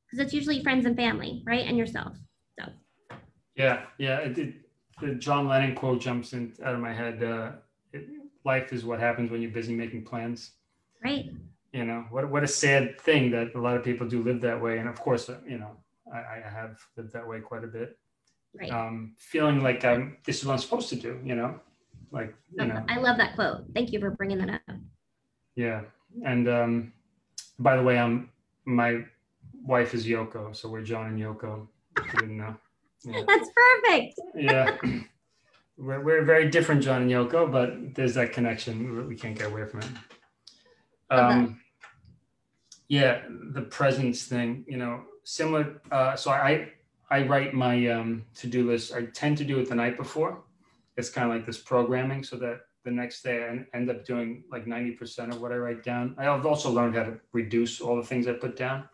Because it's usually friends and family, right? And yourself, so. Yeah, the John Lennon quote jumps out of my head. Life is what happens when you're busy making plans. Right. You know, what a sad thing that a lot of people do live that way. And of course, you know, I have lived that way quite a bit, right. Feeling like this is what I'm supposed to do, you know, like, you know. I love that quote. Thank you for bringing that up. Yeah. And by the way, my wife is Yoko. So we're John and Yoko. If you didn't know. Yeah. That's perfect. Yeah. We're very different, John and Yoko, but there's that connection. We can't get away from it. Yeah. The presence thing, you know. Similar, so I write my to-do list. I tend to do it the night before. It's kind of like this programming so that the next day I end up doing like 90% of what I write down. I've also learned how to reduce all the things I put down.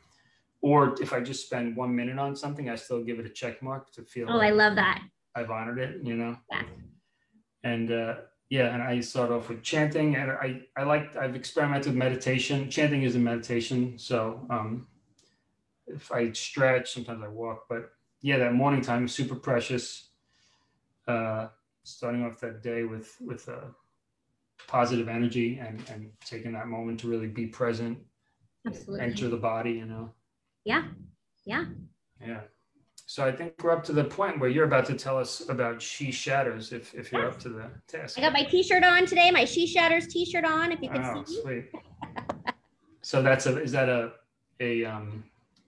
Or if I just spend 1 minute on something, I still give it a check mark to feel. Oh, like I love that. I've honored it, you know? Yeah. And yeah, and I start off with chanting, and I've experimented with meditation. Chanting is a meditation. So if I stretch, sometimes I walk, but yeah, that morning time is super precious. Starting off that day with positive energy and taking that moment to really be present. Absolutely. Enter the body, you know? Yeah, yeah. Yeah. So I think we're up to the point where you're about to tell us about She Shatters, if you're up to the task. I got my t-shirt on today, my She Shatters t-shirt on, if you can see. Oh, sweet. So that's is that a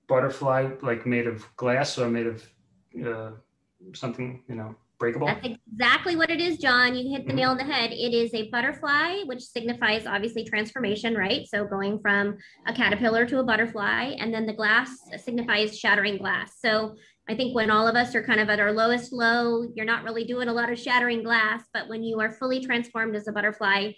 butterfly, like made of glass or made of something, you know, breakable? That's exactly what it is, John. You hit the nail on the head. It is a butterfly, which signifies obviously transformation, right? So going from a caterpillar to a butterfly, and then the glass signifies shattering glass. So I think when all of us are kind of at our lowest low, you're not really doing a lot of shattering glass, but when you are fully transformed as a butterfly,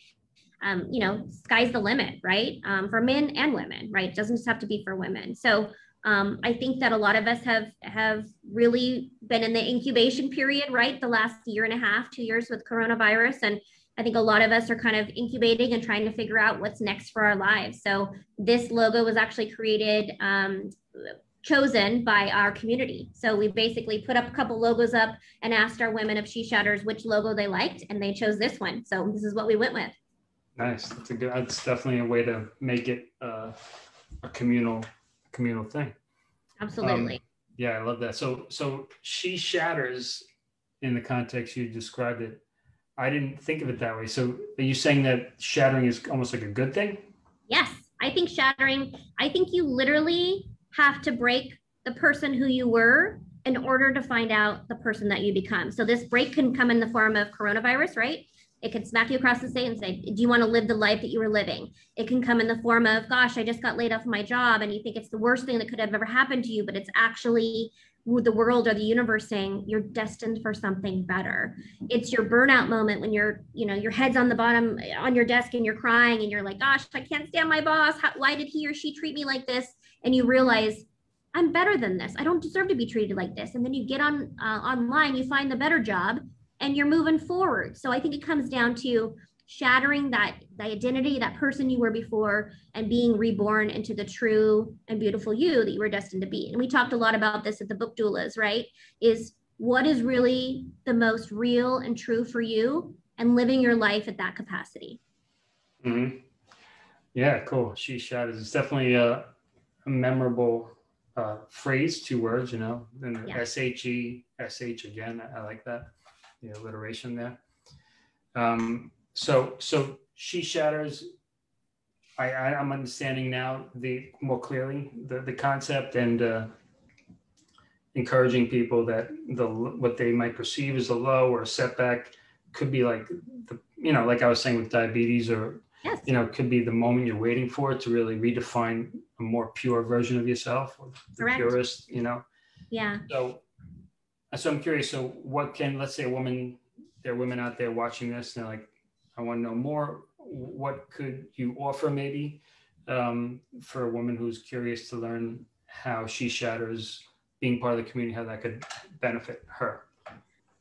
you know, sky's the limit, right? For men and women, right? It doesn't just have to be for women. So I think that a lot of us have really been in the incubation period, right? The last year and a half, 2 years with coronavirus. And I think a lot of us are kind of incubating and trying to figure out what's next for our lives. So this logo was actually created, chosen by our community. So we basically put up a couple logos up and asked our women of She Shatters which logo they liked, and they chose this one. So this is what we went with. Nice. That's definitely a way to make it a communal thing. Absolutely. Yeah, I love that. So She Shatters, in the context you described it, I didn't think of it that way. So are you saying that shattering is almost like a good thing? Yes, I think shattering, I think you literally have to break the person who you were in order to find out the person that you become. So this break can come in the form of coronavirus, right? It could smack you across the face and say, do you want to live the life that you were living? It can come in the form of, gosh, I just got laid off my job, and you think it's the worst thing that could have ever happened to you, but it's actually the world or the universe saying you're destined for something better. It's your burnout moment when you're, you know, your head's on the bottom on your desk and you're crying and you're like, gosh, I can't stand my boss. Why did he or she treat me like this? And you realize, I'm better than this. I don't deserve to be treated like this. And then you get on online, you find the better job, and you're moving forward. So I think it comes down to shattering that identity, that person you were before, and being reborn into the true and beautiful you that you were destined to be. And we talked a lot about this at the book Doulas, right? Is what is really the most real and true for you, and living your life at that capacity. Mm-hmm. Yeah, cool. She Shatters. It's definitely a memorable phrase, 2 words, you know, and yeah. S-H-E-S-H again. I like that. The alliteration there. So She Shatters, I'm understanding now more clearly the concept, and encouraging people that what they might perceive as a low or a setback could be like, you know, like I was saying with diabetes, or, yes, you know, it could be the moment you're waiting for to really redefine a more pure version of yourself, or the correct, purest, you know? Yeah. So I'm curious, so what can, let's say there are women out there watching this and they're like, I want to know more. What could you offer maybe for a woman who's curious to learn how She Shatters, being part of the community, how that could benefit her?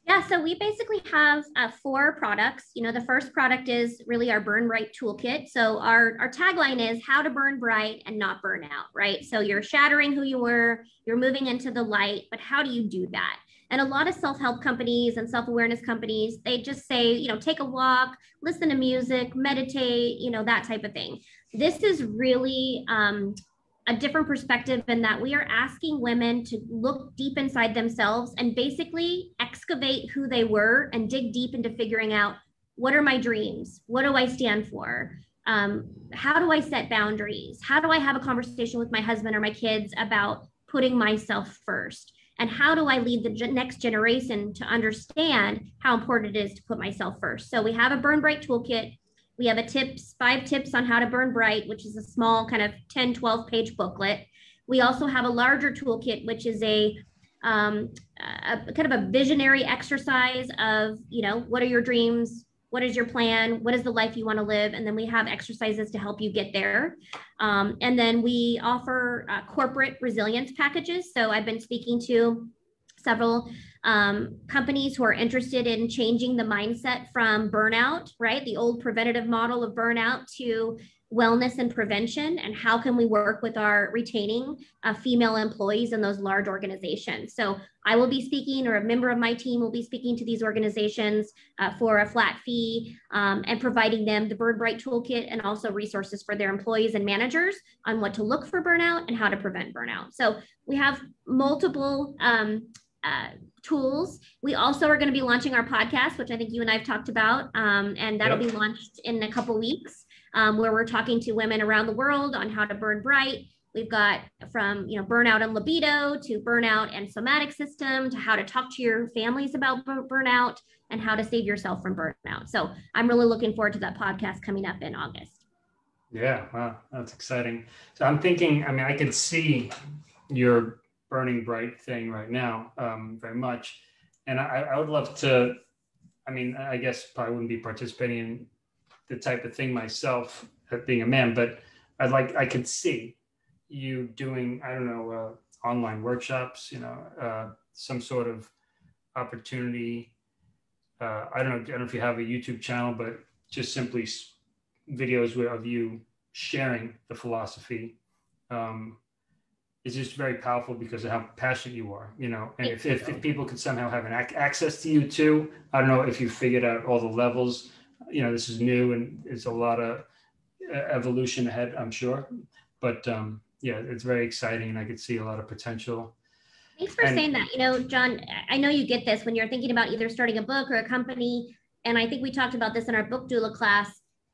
Yeah, so we basically have 4 products. You know, the first product is really our Burn Bright toolkit. So our tagline is how to burn bright and not burn out, right? So you're shattering who you were, you're moving into the light, but how do you do that? And a lot of self-help companies and self-awareness companies, they just say, you know, take a walk, listen to music, meditate, you know, that type of thing. This is really a different perspective in that we are asking women to look deep inside themselves and basically excavate who they were and dig deep into figuring out, what are my dreams? What do I stand for? How do I set boundaries? How do I have a conversation with my husband or my kids about putting myself first? And how do I lead the next generation to understand how important it is to put myself first? So we have a Burn Bright toolkit. We have 5 tips on how to burn bright, which is a small kind of 10, 12-page booklet. We also have a larger toolkit, which is a kind of a visionary exercise of, you know, what are your dreams? What is your plan? What is the life you want to live? And then we have exercises to help you get there. And then we offer corporate resilience packages. So I've been speaking to several companies who are interested in changing the mindset from burnout, right? The old preventative model of burnout to wellness and prevention, and how can we work with our retaining female employees in those large organizations. So I will be speaking, or a member of my team will be speaking to these organizations for a flat fee and providing them the Burn Bright toolkit and also resources for their employees and managers on what to look for burnout and how to prevent burnout. So we have multiple tools. We also are going to be launching our podcast, which I think you and I have talked about, and that'll be launched in a couple weeks. Where we're talking to women around the world on how to burn bright. We've got from, you know, burnout and libido to burnout and somatic system to how to talk to your families about burnout and how to save yourself from burnout. So I'm really looking forward to that podcast coming up in August. Yeah, wow, that's exciting. So I'm thinking, I mean, I can see your burning bright thing right now very much. And I would love to, I mean, I guess probably wouldn't be participating in the type of thing myself being a man, but I could see you doing, I don't know, online workshops, you know, some sort of opportunity. I don't know if you have a YouTube channel, but just simply videos of you sharing the philosophy is just very powerful because of how passionate you are, you know, and if people could somehow have an access to you too. I don't know if you figured out all the levels. You know, this is new and it's a lot of evolution ahead, I'm sure. But yeah, it's very exciting and I could see a lot of potential. Thanks for saying that. You know, John, I know you get this when you're thinking about either starting a book or a company. And I think we talked about this in our book doula class.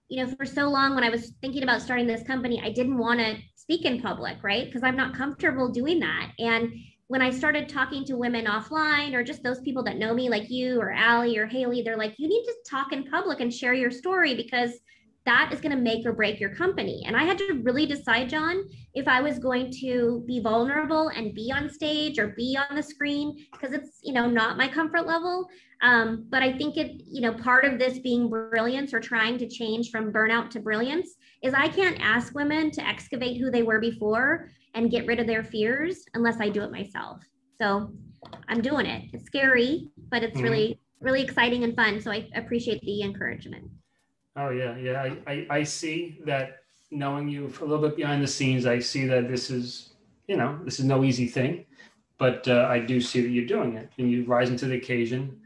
You know, for so long when I was thinking about starting this company, I didn't want to speak in public, right? Because I'm not comfortable doing that. And when I started talking to women offline or just those people that know me, like you or Allie or Haley, they're like, you need to talk in public and share your story because that is going to make or break your company. And I had to really decide, John, if I was going to be vulnerable and be on stage or be on the screen, because it's, you know, not my comfort level. But I think it, you know, part of this being brilliance or trying to change from burnout to brilliance is I can't ask women to excavate who they were before and get rid of their fears unless I do it myself. So I'm doing it. It's scary, but it's really, really exciting and fun. So I appreciate the encouragement. Oh yeah. Yeah. I see that knowing you for a little bit behind the scenes, I see that this is, you know, this is no easy thing, but I do see that you're doing it and you're rising to the occasion.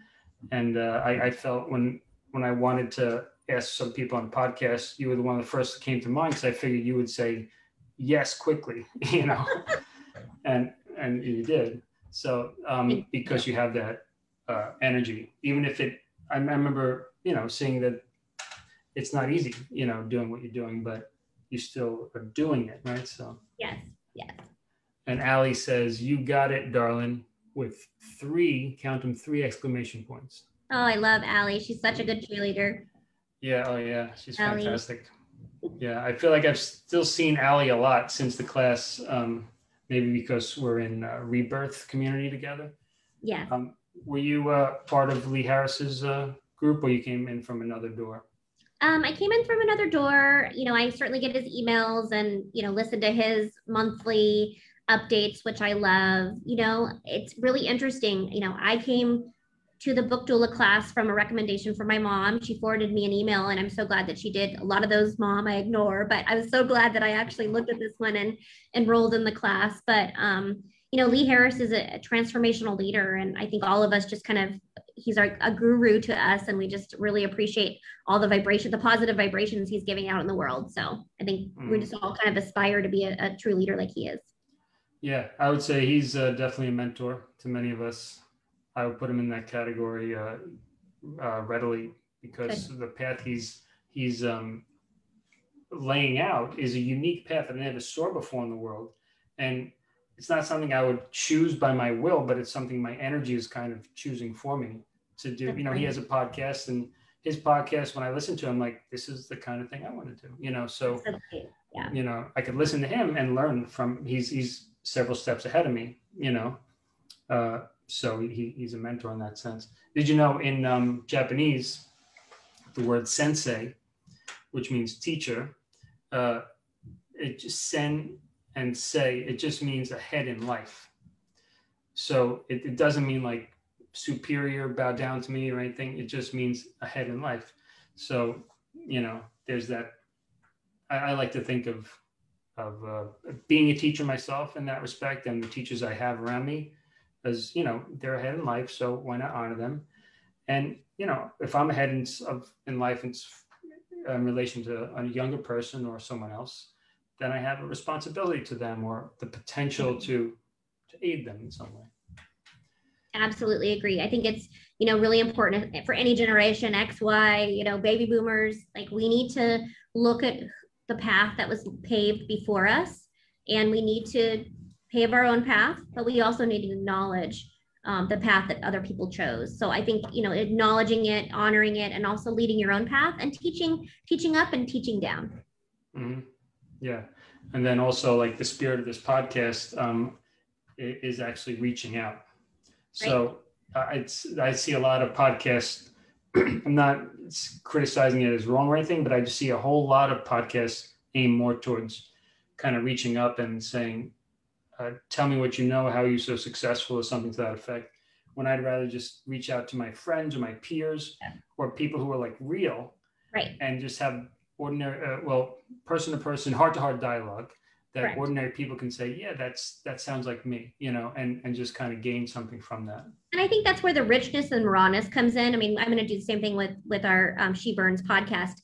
And I felt when I wanted to ask some people on podcasts, you were the one of the first that came to mind because I figured you would say yes quickly, you know, and you did. So because you have that energy, even if it, I remember, you know, seeing that it's not easy, you know, doing what you're doing, but you still are doing it, right? So yes. And Allie says, "You got it, darling," with three exclamation points. Oh, I love Allie. She's such a good cheerleader. Yeah. Oh yeah. She's Allie. Fantastic. Yeah. I feel like I've still seen Allie a lot since the class, maybe because we're in a rebirth community together. Yeah. Were you part of Lee Harris's group, or you came in from another door? I came in from another door. You know, I certainly get his emails and, you know, listen to his monthly updates, which I love. You know, it's really interesting. You know, I came to the book doula class from a recommendation from my mom. She forwarded me an email and I'm so glad that she did. A lot of those, Mom, I ignore, but I was so glad that I actually looked at this one and enrolled in the class. But, you know, Lee Harris is a transformational leader. And I think all of us just kind of, he's a guru to us. And we just really appreciate all the vibration, the positive vibrations he's giving out in the world. So I think we just all kind of aspire to be a true leader like he is. Yeah, I would say he's definitely a mentor to many of us. I would put him in that category readily because the path he's laying out is a unique path that I never saw before in the world. And it's not something I would choose by my will, but it's something my energy is kind of choosing for me to do. You know, he has a podcast, and his podcast, when I listen to him, I'm like, this is the kind of thing I want to do, you know? So, yeah. You know, I could listen to him and learn from, he's several steps ahead of me, you know? So he's a mentor in that sense. Did you know in Japanese, the word sensei, which means teacher. It just sen and say, it just means ahead in life. So it doesn't mean like superior, bow down to me or anything. It just means ahead in life. So, you know, there's that. I like to think of being a teacher myself in that respect, and the teachers I have around me, as you know, they're ahead in life, so why not honor them? And you know, if I'm ahead in life in relation to a younger person or someone else, then I have a responsibility to them, or the potential to aid them in some way. Absolutely agree. I think it's, you know, really important for any generation, X, Y, you know, baby boomers, like we need to look at the path that was paved before us, and we need to pave our own path, but we also need to acknowledge the path that other people chose. So I think, you know, acknowledging it, honoring it, and also leading your own path, and teaching up and teaching down. Mm-hmm. Yeah. And then also, like, the spirit of this podcast is actually reaching out. So I see a lot of podcasts. I'm not criticizing it as wrong or anything, but I just see a whole lot of podcasts aim more towards kind of reaching up and saying, tell me what you know, how are you so successful, or something to that effect, when I'd rather just reach out to my friends or my peers or people who are like real, right? And just have ordinary, person to person, heart to heart dialogue that Correct. Ordinary people can say, yeah, that sounds like me, you know, and just kind of gain something from that. And I think that's where the richness and rawness comes in. I mean, I'm going to do the same thing with our She Burns podcast.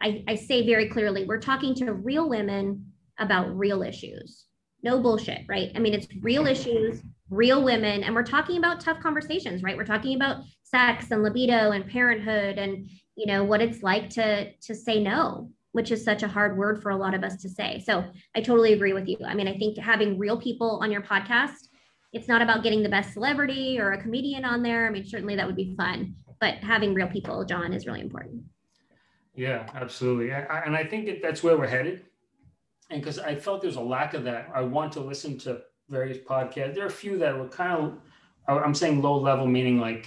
I say very clearly, we're talking to real women about real issues. No bullshit, right? I mean, it's real issues, real women, and we're talking about tough conversations, right? We're talking about sex and libido and parenthood and, you know, what it's like to say no, which is such a hard word for a lot of us to say. So I totally agree with you. I mean, I think having real people on your podcast, it's not about getting the best celebrity or a comedian on there. I mean, certainly that would be fun, but having real people, John, is really important. Yeah, absolutely. And I think that's where we're headed. And because I felt there's a lack of that. I want to listen to various podcasts. There are a few that were kind of, I'm saying low level, meaning like,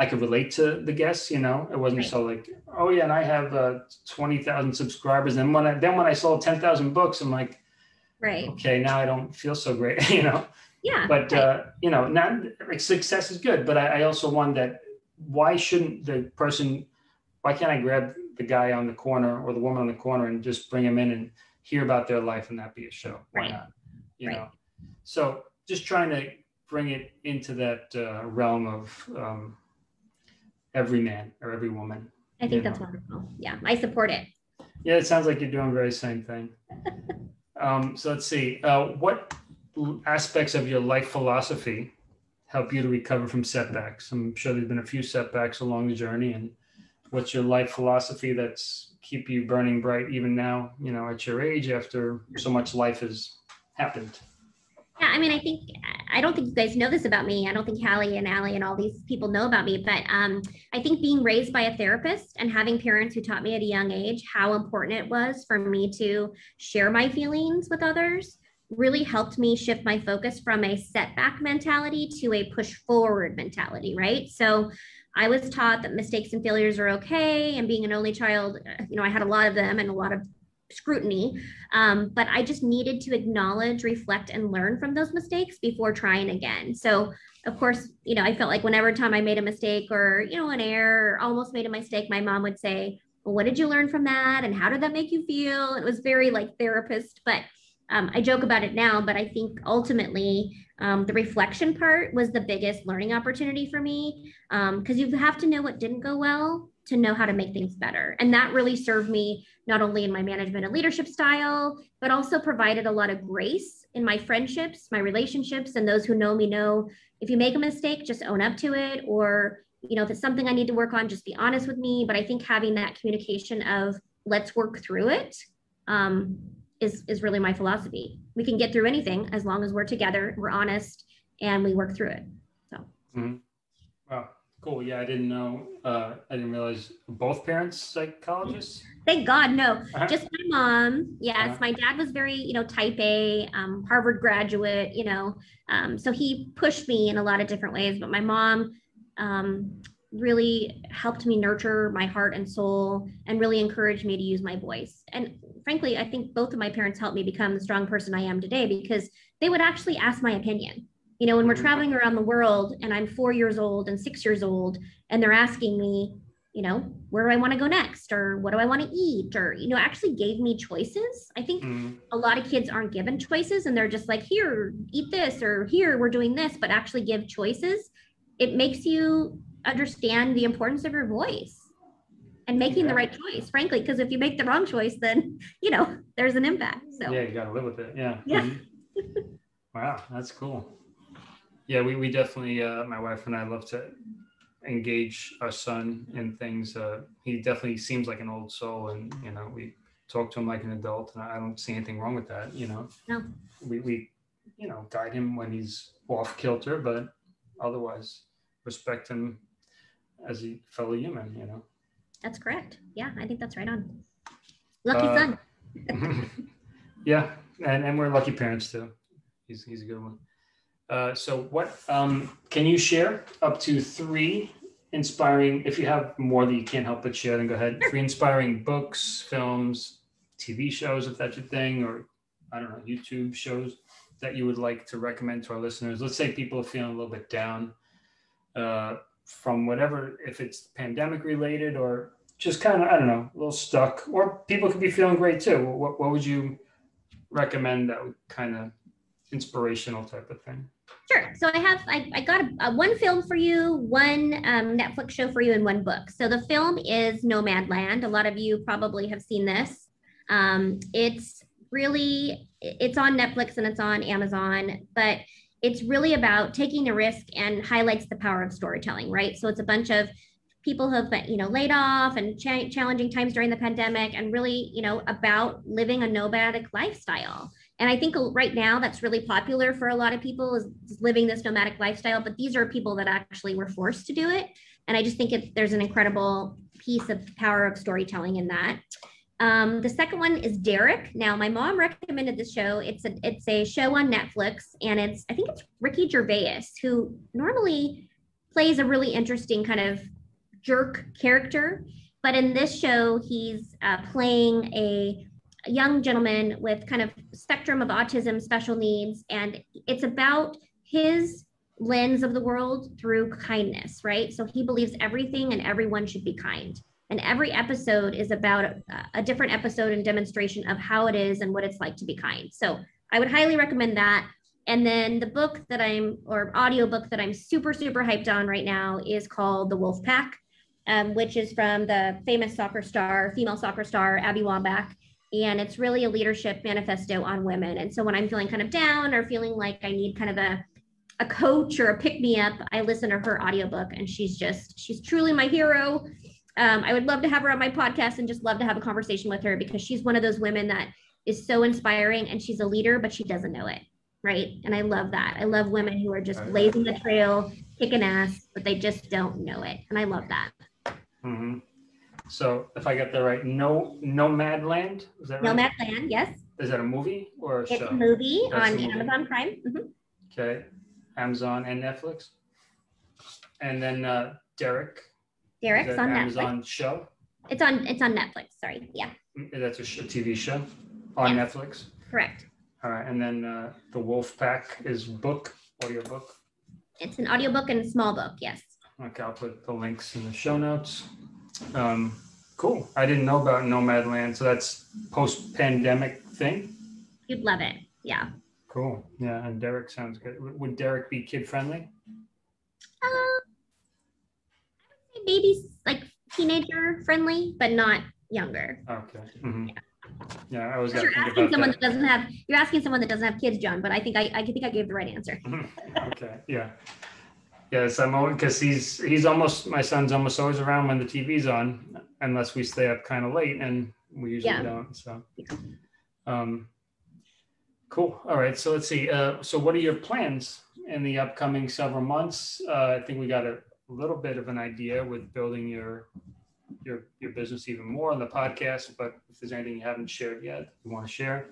I could relate to the guests, you know, it wasn't so like, oh yeah, and I have 20,000 subscribers. And then when I sold 10,000 books, I'm like, right, okay, now I don't feel so great, you know? Yeah. But, you know, not like success is good, but I also won that. Why can't I grab the guy on the corner or the woman on the corner and just bring him in and hear about their life and that be a show? Why not? You know? So just trying to bring it into that realm of, every man or every woman. I think that's wonderful. Yeah, I support it. Yeah, it sounds like you're doing the very same thing. So let's see. What aspects of your life philosophy help you to recover from setbacks? I'm sure there's been a few setbacks along the journey. And what's your life philosophy that's keep you burning bright even now, you know, at your age after so much life has happened? Yeah, I mean, I don't think you guys know this about me. I don't think Hallie and Allie and all these people know about me, but I think being raised by a therapist and having parents who taught me at a young age how important it was for me to share my feelings with others really helped me shift my focus from a setback mentality to a push forward mentality, right? So I was taught that mistakes and failures are okay. And being an only child, you know, I had a lot of them and a lot of scrutiny, but I just needed to acknowledge, reflect, and learn from those mistakes before trying again. So of course, you know, I felt like whenever time I made a mistake or, you know, an error or almost made a mistake, my mom would say, well, what did you learn from that? And how did that make you feel? It was very like therapist, but I joke about it now, but I think ultimately the reflection part was the biggest learning opportunity for me, because you have to know what didn't go well to know how to make things better. And that really served me not only in my management and leadership style, but also provided a lot of grace in my friendships, my relationships, and those who know me know if you make a mistake, just own up to it. Or, you know, if it's something I need to work on, just be honest with me. But I think having that communication of let's work through it is really my philosophy. We can get through anything as long as we're together, we're honest, and we work through it. So. Mm-hmm. Wow. Cool. Yeah, I didn't know. I didn't realize both parents psychologists. Thank God, no. Just my mom. Yes, my dad was very, you know, type A, Harvard graduate. You know, so he pushed me in a lot of different ways. But my mom really helped me nurture my heart and soul and really encouraged me to use my voice. And frankly, I think both of my parents helped me become the strong person I am today, because they would actually ask my opinion. You know, when we're traveling around the world and I'm 4 years old and 6 years old, and they're asking me, you know, where do I want to go next? Or what do I want to eat? Or, you know, actually gave me choices. I think a lot of kids aren't given choices and they're just like, here, eat this, or here, we're doing this, but actually give choices. It makes you understand the importance of your voice and making the right choice, frankly, because if you make the wrong choice, then, you know, there's an impact. So yeah, you got to live with it. Yeah. Yeah. Wow. That's cool. Yeah, we definitely, my wife and I love to engage our son in things. He definitely seems like an old soul, and, you know, we talk to him like an adult, and I don't see anything wrong with that, you know. No. We you know, guide him when he's off kilter, but otherwise respect him as a fellow human, you know. That's correct. Yeah, I think that's right on. Lucky son. Yeah, and we're lucky parents, too. He's a good one. So what, can you share up to three inspiring, if you have more that you can't help but share, then go ahead. Sure. Three inspiring books, films, TV shows, if that's your thing, or I don't know, YouTube shows that you would like to recommend to our listeners. Let's say people are feeling a little bit down, from whatever, if it's pandemic related or just kind of, I don't know, a little stuck, or people could be feeling great too. What would you recommend that would kind of inspirational type of thing? Sure. So I got one film for you, one Netflix show for you, and one book. So the film is Nomadland. A lot of you probably have seen this. It's on Netflix and it's on Amazon, but it's really about taking a risk and highlights the power of storytelling, right? So it's a bunch of people who have been, you know, laid off and challenging times during the pandemic, and really, you know, about living a nomadic lifestyle. And I think right now that's really popular for a lot of people, is living this nomadic lifestyle, but these are people that actually were forced to do it. And I just think there's an incredible piece of power of storytelling in that. The second one is Derek. Now, my mom recommended this show. It's a show on Netflix, and I think it's Ricky Gervais, who normally plays a really interesting kind of jerk character. But in this show, he's playing a young gentleman with kind of spectrum of autism, special needs, and it's about his lens of the world through kindness, right? So he believes everything and everyone should be kind. And every episode is about a different episode and demonstration of how it is and what it's like to be kind. So I would highly recommend that. And then the book that audiobook that I'm super, super hyped on right now is called The Wolfpack, which is from the famous female soccer star, Abby Wambach. And it's really a leadership manifesto on women. And so when I'm feeling kind of down or feeling like I need kind of a coach or a pick-me-up, I listen to her audiobook, and she's truly my hero. I would love to have her on my podcast and just love to have a conversation with her, because she's one of those women that is so inspiring, and she's a leader, but she doesn't know it, right? And I love that. I love women who are just blazing the trail, kicking ass, but they just don't know it. And I love that. Mm-hmm. So if I got that right, Nomadland, is that right? Nomadland, yes. Is that a movie or a show? It's a movie on Amazon Prime. Mm-hmm. Okay, Amazon and Netflix. And then Derek. Derek's on Amazon Netflix. Amazon show? It's on Netflix, sorry, yeah. That's a TV show on Netflix? Correct. All right, and then The Wolfpack is book, audiobook? It's an audiobook and a small book, yes. Okay, I'll put the links in the show notes. Cool. I didn't know about Nomadland, so that's post-pandemic thing. You'd love it. Yeah. Cool. Yeah, and Derek sounds good. Would Derek be kid-friendly? I would say maybe like teenager-friendly, but not younger. Okay. Mm-hmm. Yeah, I was going to think about that. You're asking someone that doesn't have kids, John, but I think I gave the right answer. Okay. Yeah. Yes, I'm always, because he's almost, my son's almost always around when the TV's on, unless we stay up kind of late, and we usually don't. So, cool. All right. So let's see. So what are your plans in the upcoming several months? I think we got a little bit of an idea with building your business even more on the podcast, but if there's anything you haven't shared yet, you want to share.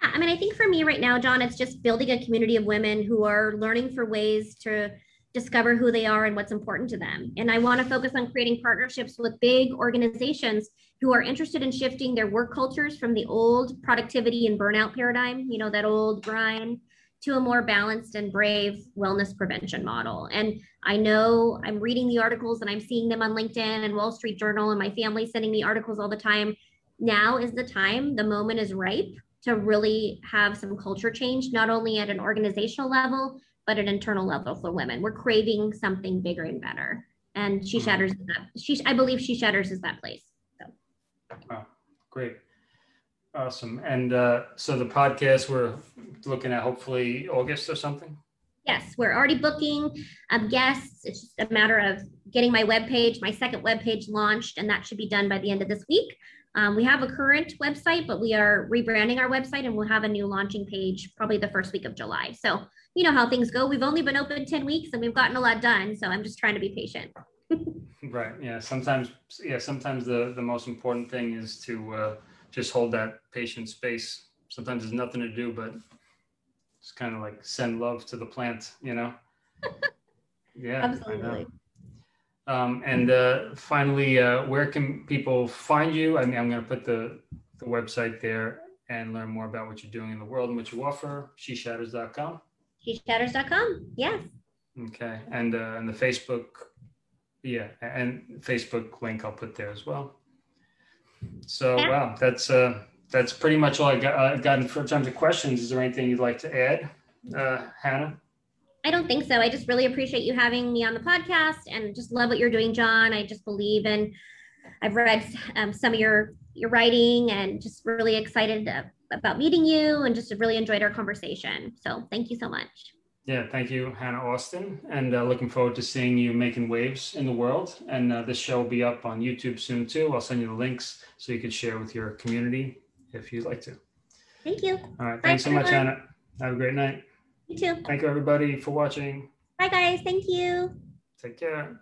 Yeah. I mean, I think for me right now, John, it's just building a community of women who are learning for ways to discover who they are and what's important to them. And I want to focus on creating partnerships with big organizations who are interested in shifting their work cultures from the old productivity and burnout paradigm, you know, that old grind, to a more balanced and brave wellness prevention model. And I know I'm reading the articles and I'm seeing them on LinkedIn and Wall Street Journal, and my family's sending me articles all the time. Now is the time, the moment is ripe to really have some culture change, not only at an organizational level, but an internal level for women. We're craving something bigger and better. And She Shatters is that. I believe She Shatters is that place. So. Wow, great. Awesome. And so the podcast, we're looking at hopefully August or something? Yes, we're already booking guests. It's just a matter of getting my webpage, my second webpage launched, and that should be done by the end of this week. We have a current website, but we are rebranding our website, and we'll have a new launching page probably the first week of July. So you know how things go. We've only been open 10 weeks and we've gotten a lot done. So I'm just trying to be patient. Right. Yeah. Sometimes the most important thing is to just hold that patient space. Sometimes there's nothing to do, but just kind of like send love to the plant, you know? Yeah. Absolutely. And finally, where can people find you? I mean, I'm going to put the website there and learn more about what you're doing in the world and what you offer. SheShatters.com. SheShatters.com. Yes. Okay. And the Facebook. Yeah. And Facebook link I'll put there as well. So, yeah. Wow. That's pretty much all I've gotten for terms of questions. Is there anything you'd like to add, Hannah? I don't think so. I just really appreciate you having me on the podcast and just love what you're doing, John. I just believe in, I've read some of your writing and just really excited about meeting you and just really enjoyed our conversation. So thank you so much. Yeah, thank you, Hannah Austin. And looking forward to seeing you making waves in the world. And this show will be up on YouTube soon too. I'll send you the links so you can share with your community if you'd like to. Thank you. All right. Thanks so much, Hannah. Have a great night. You too. Thank you, everybody, for watching. Bye, guys. Thank you. Take care.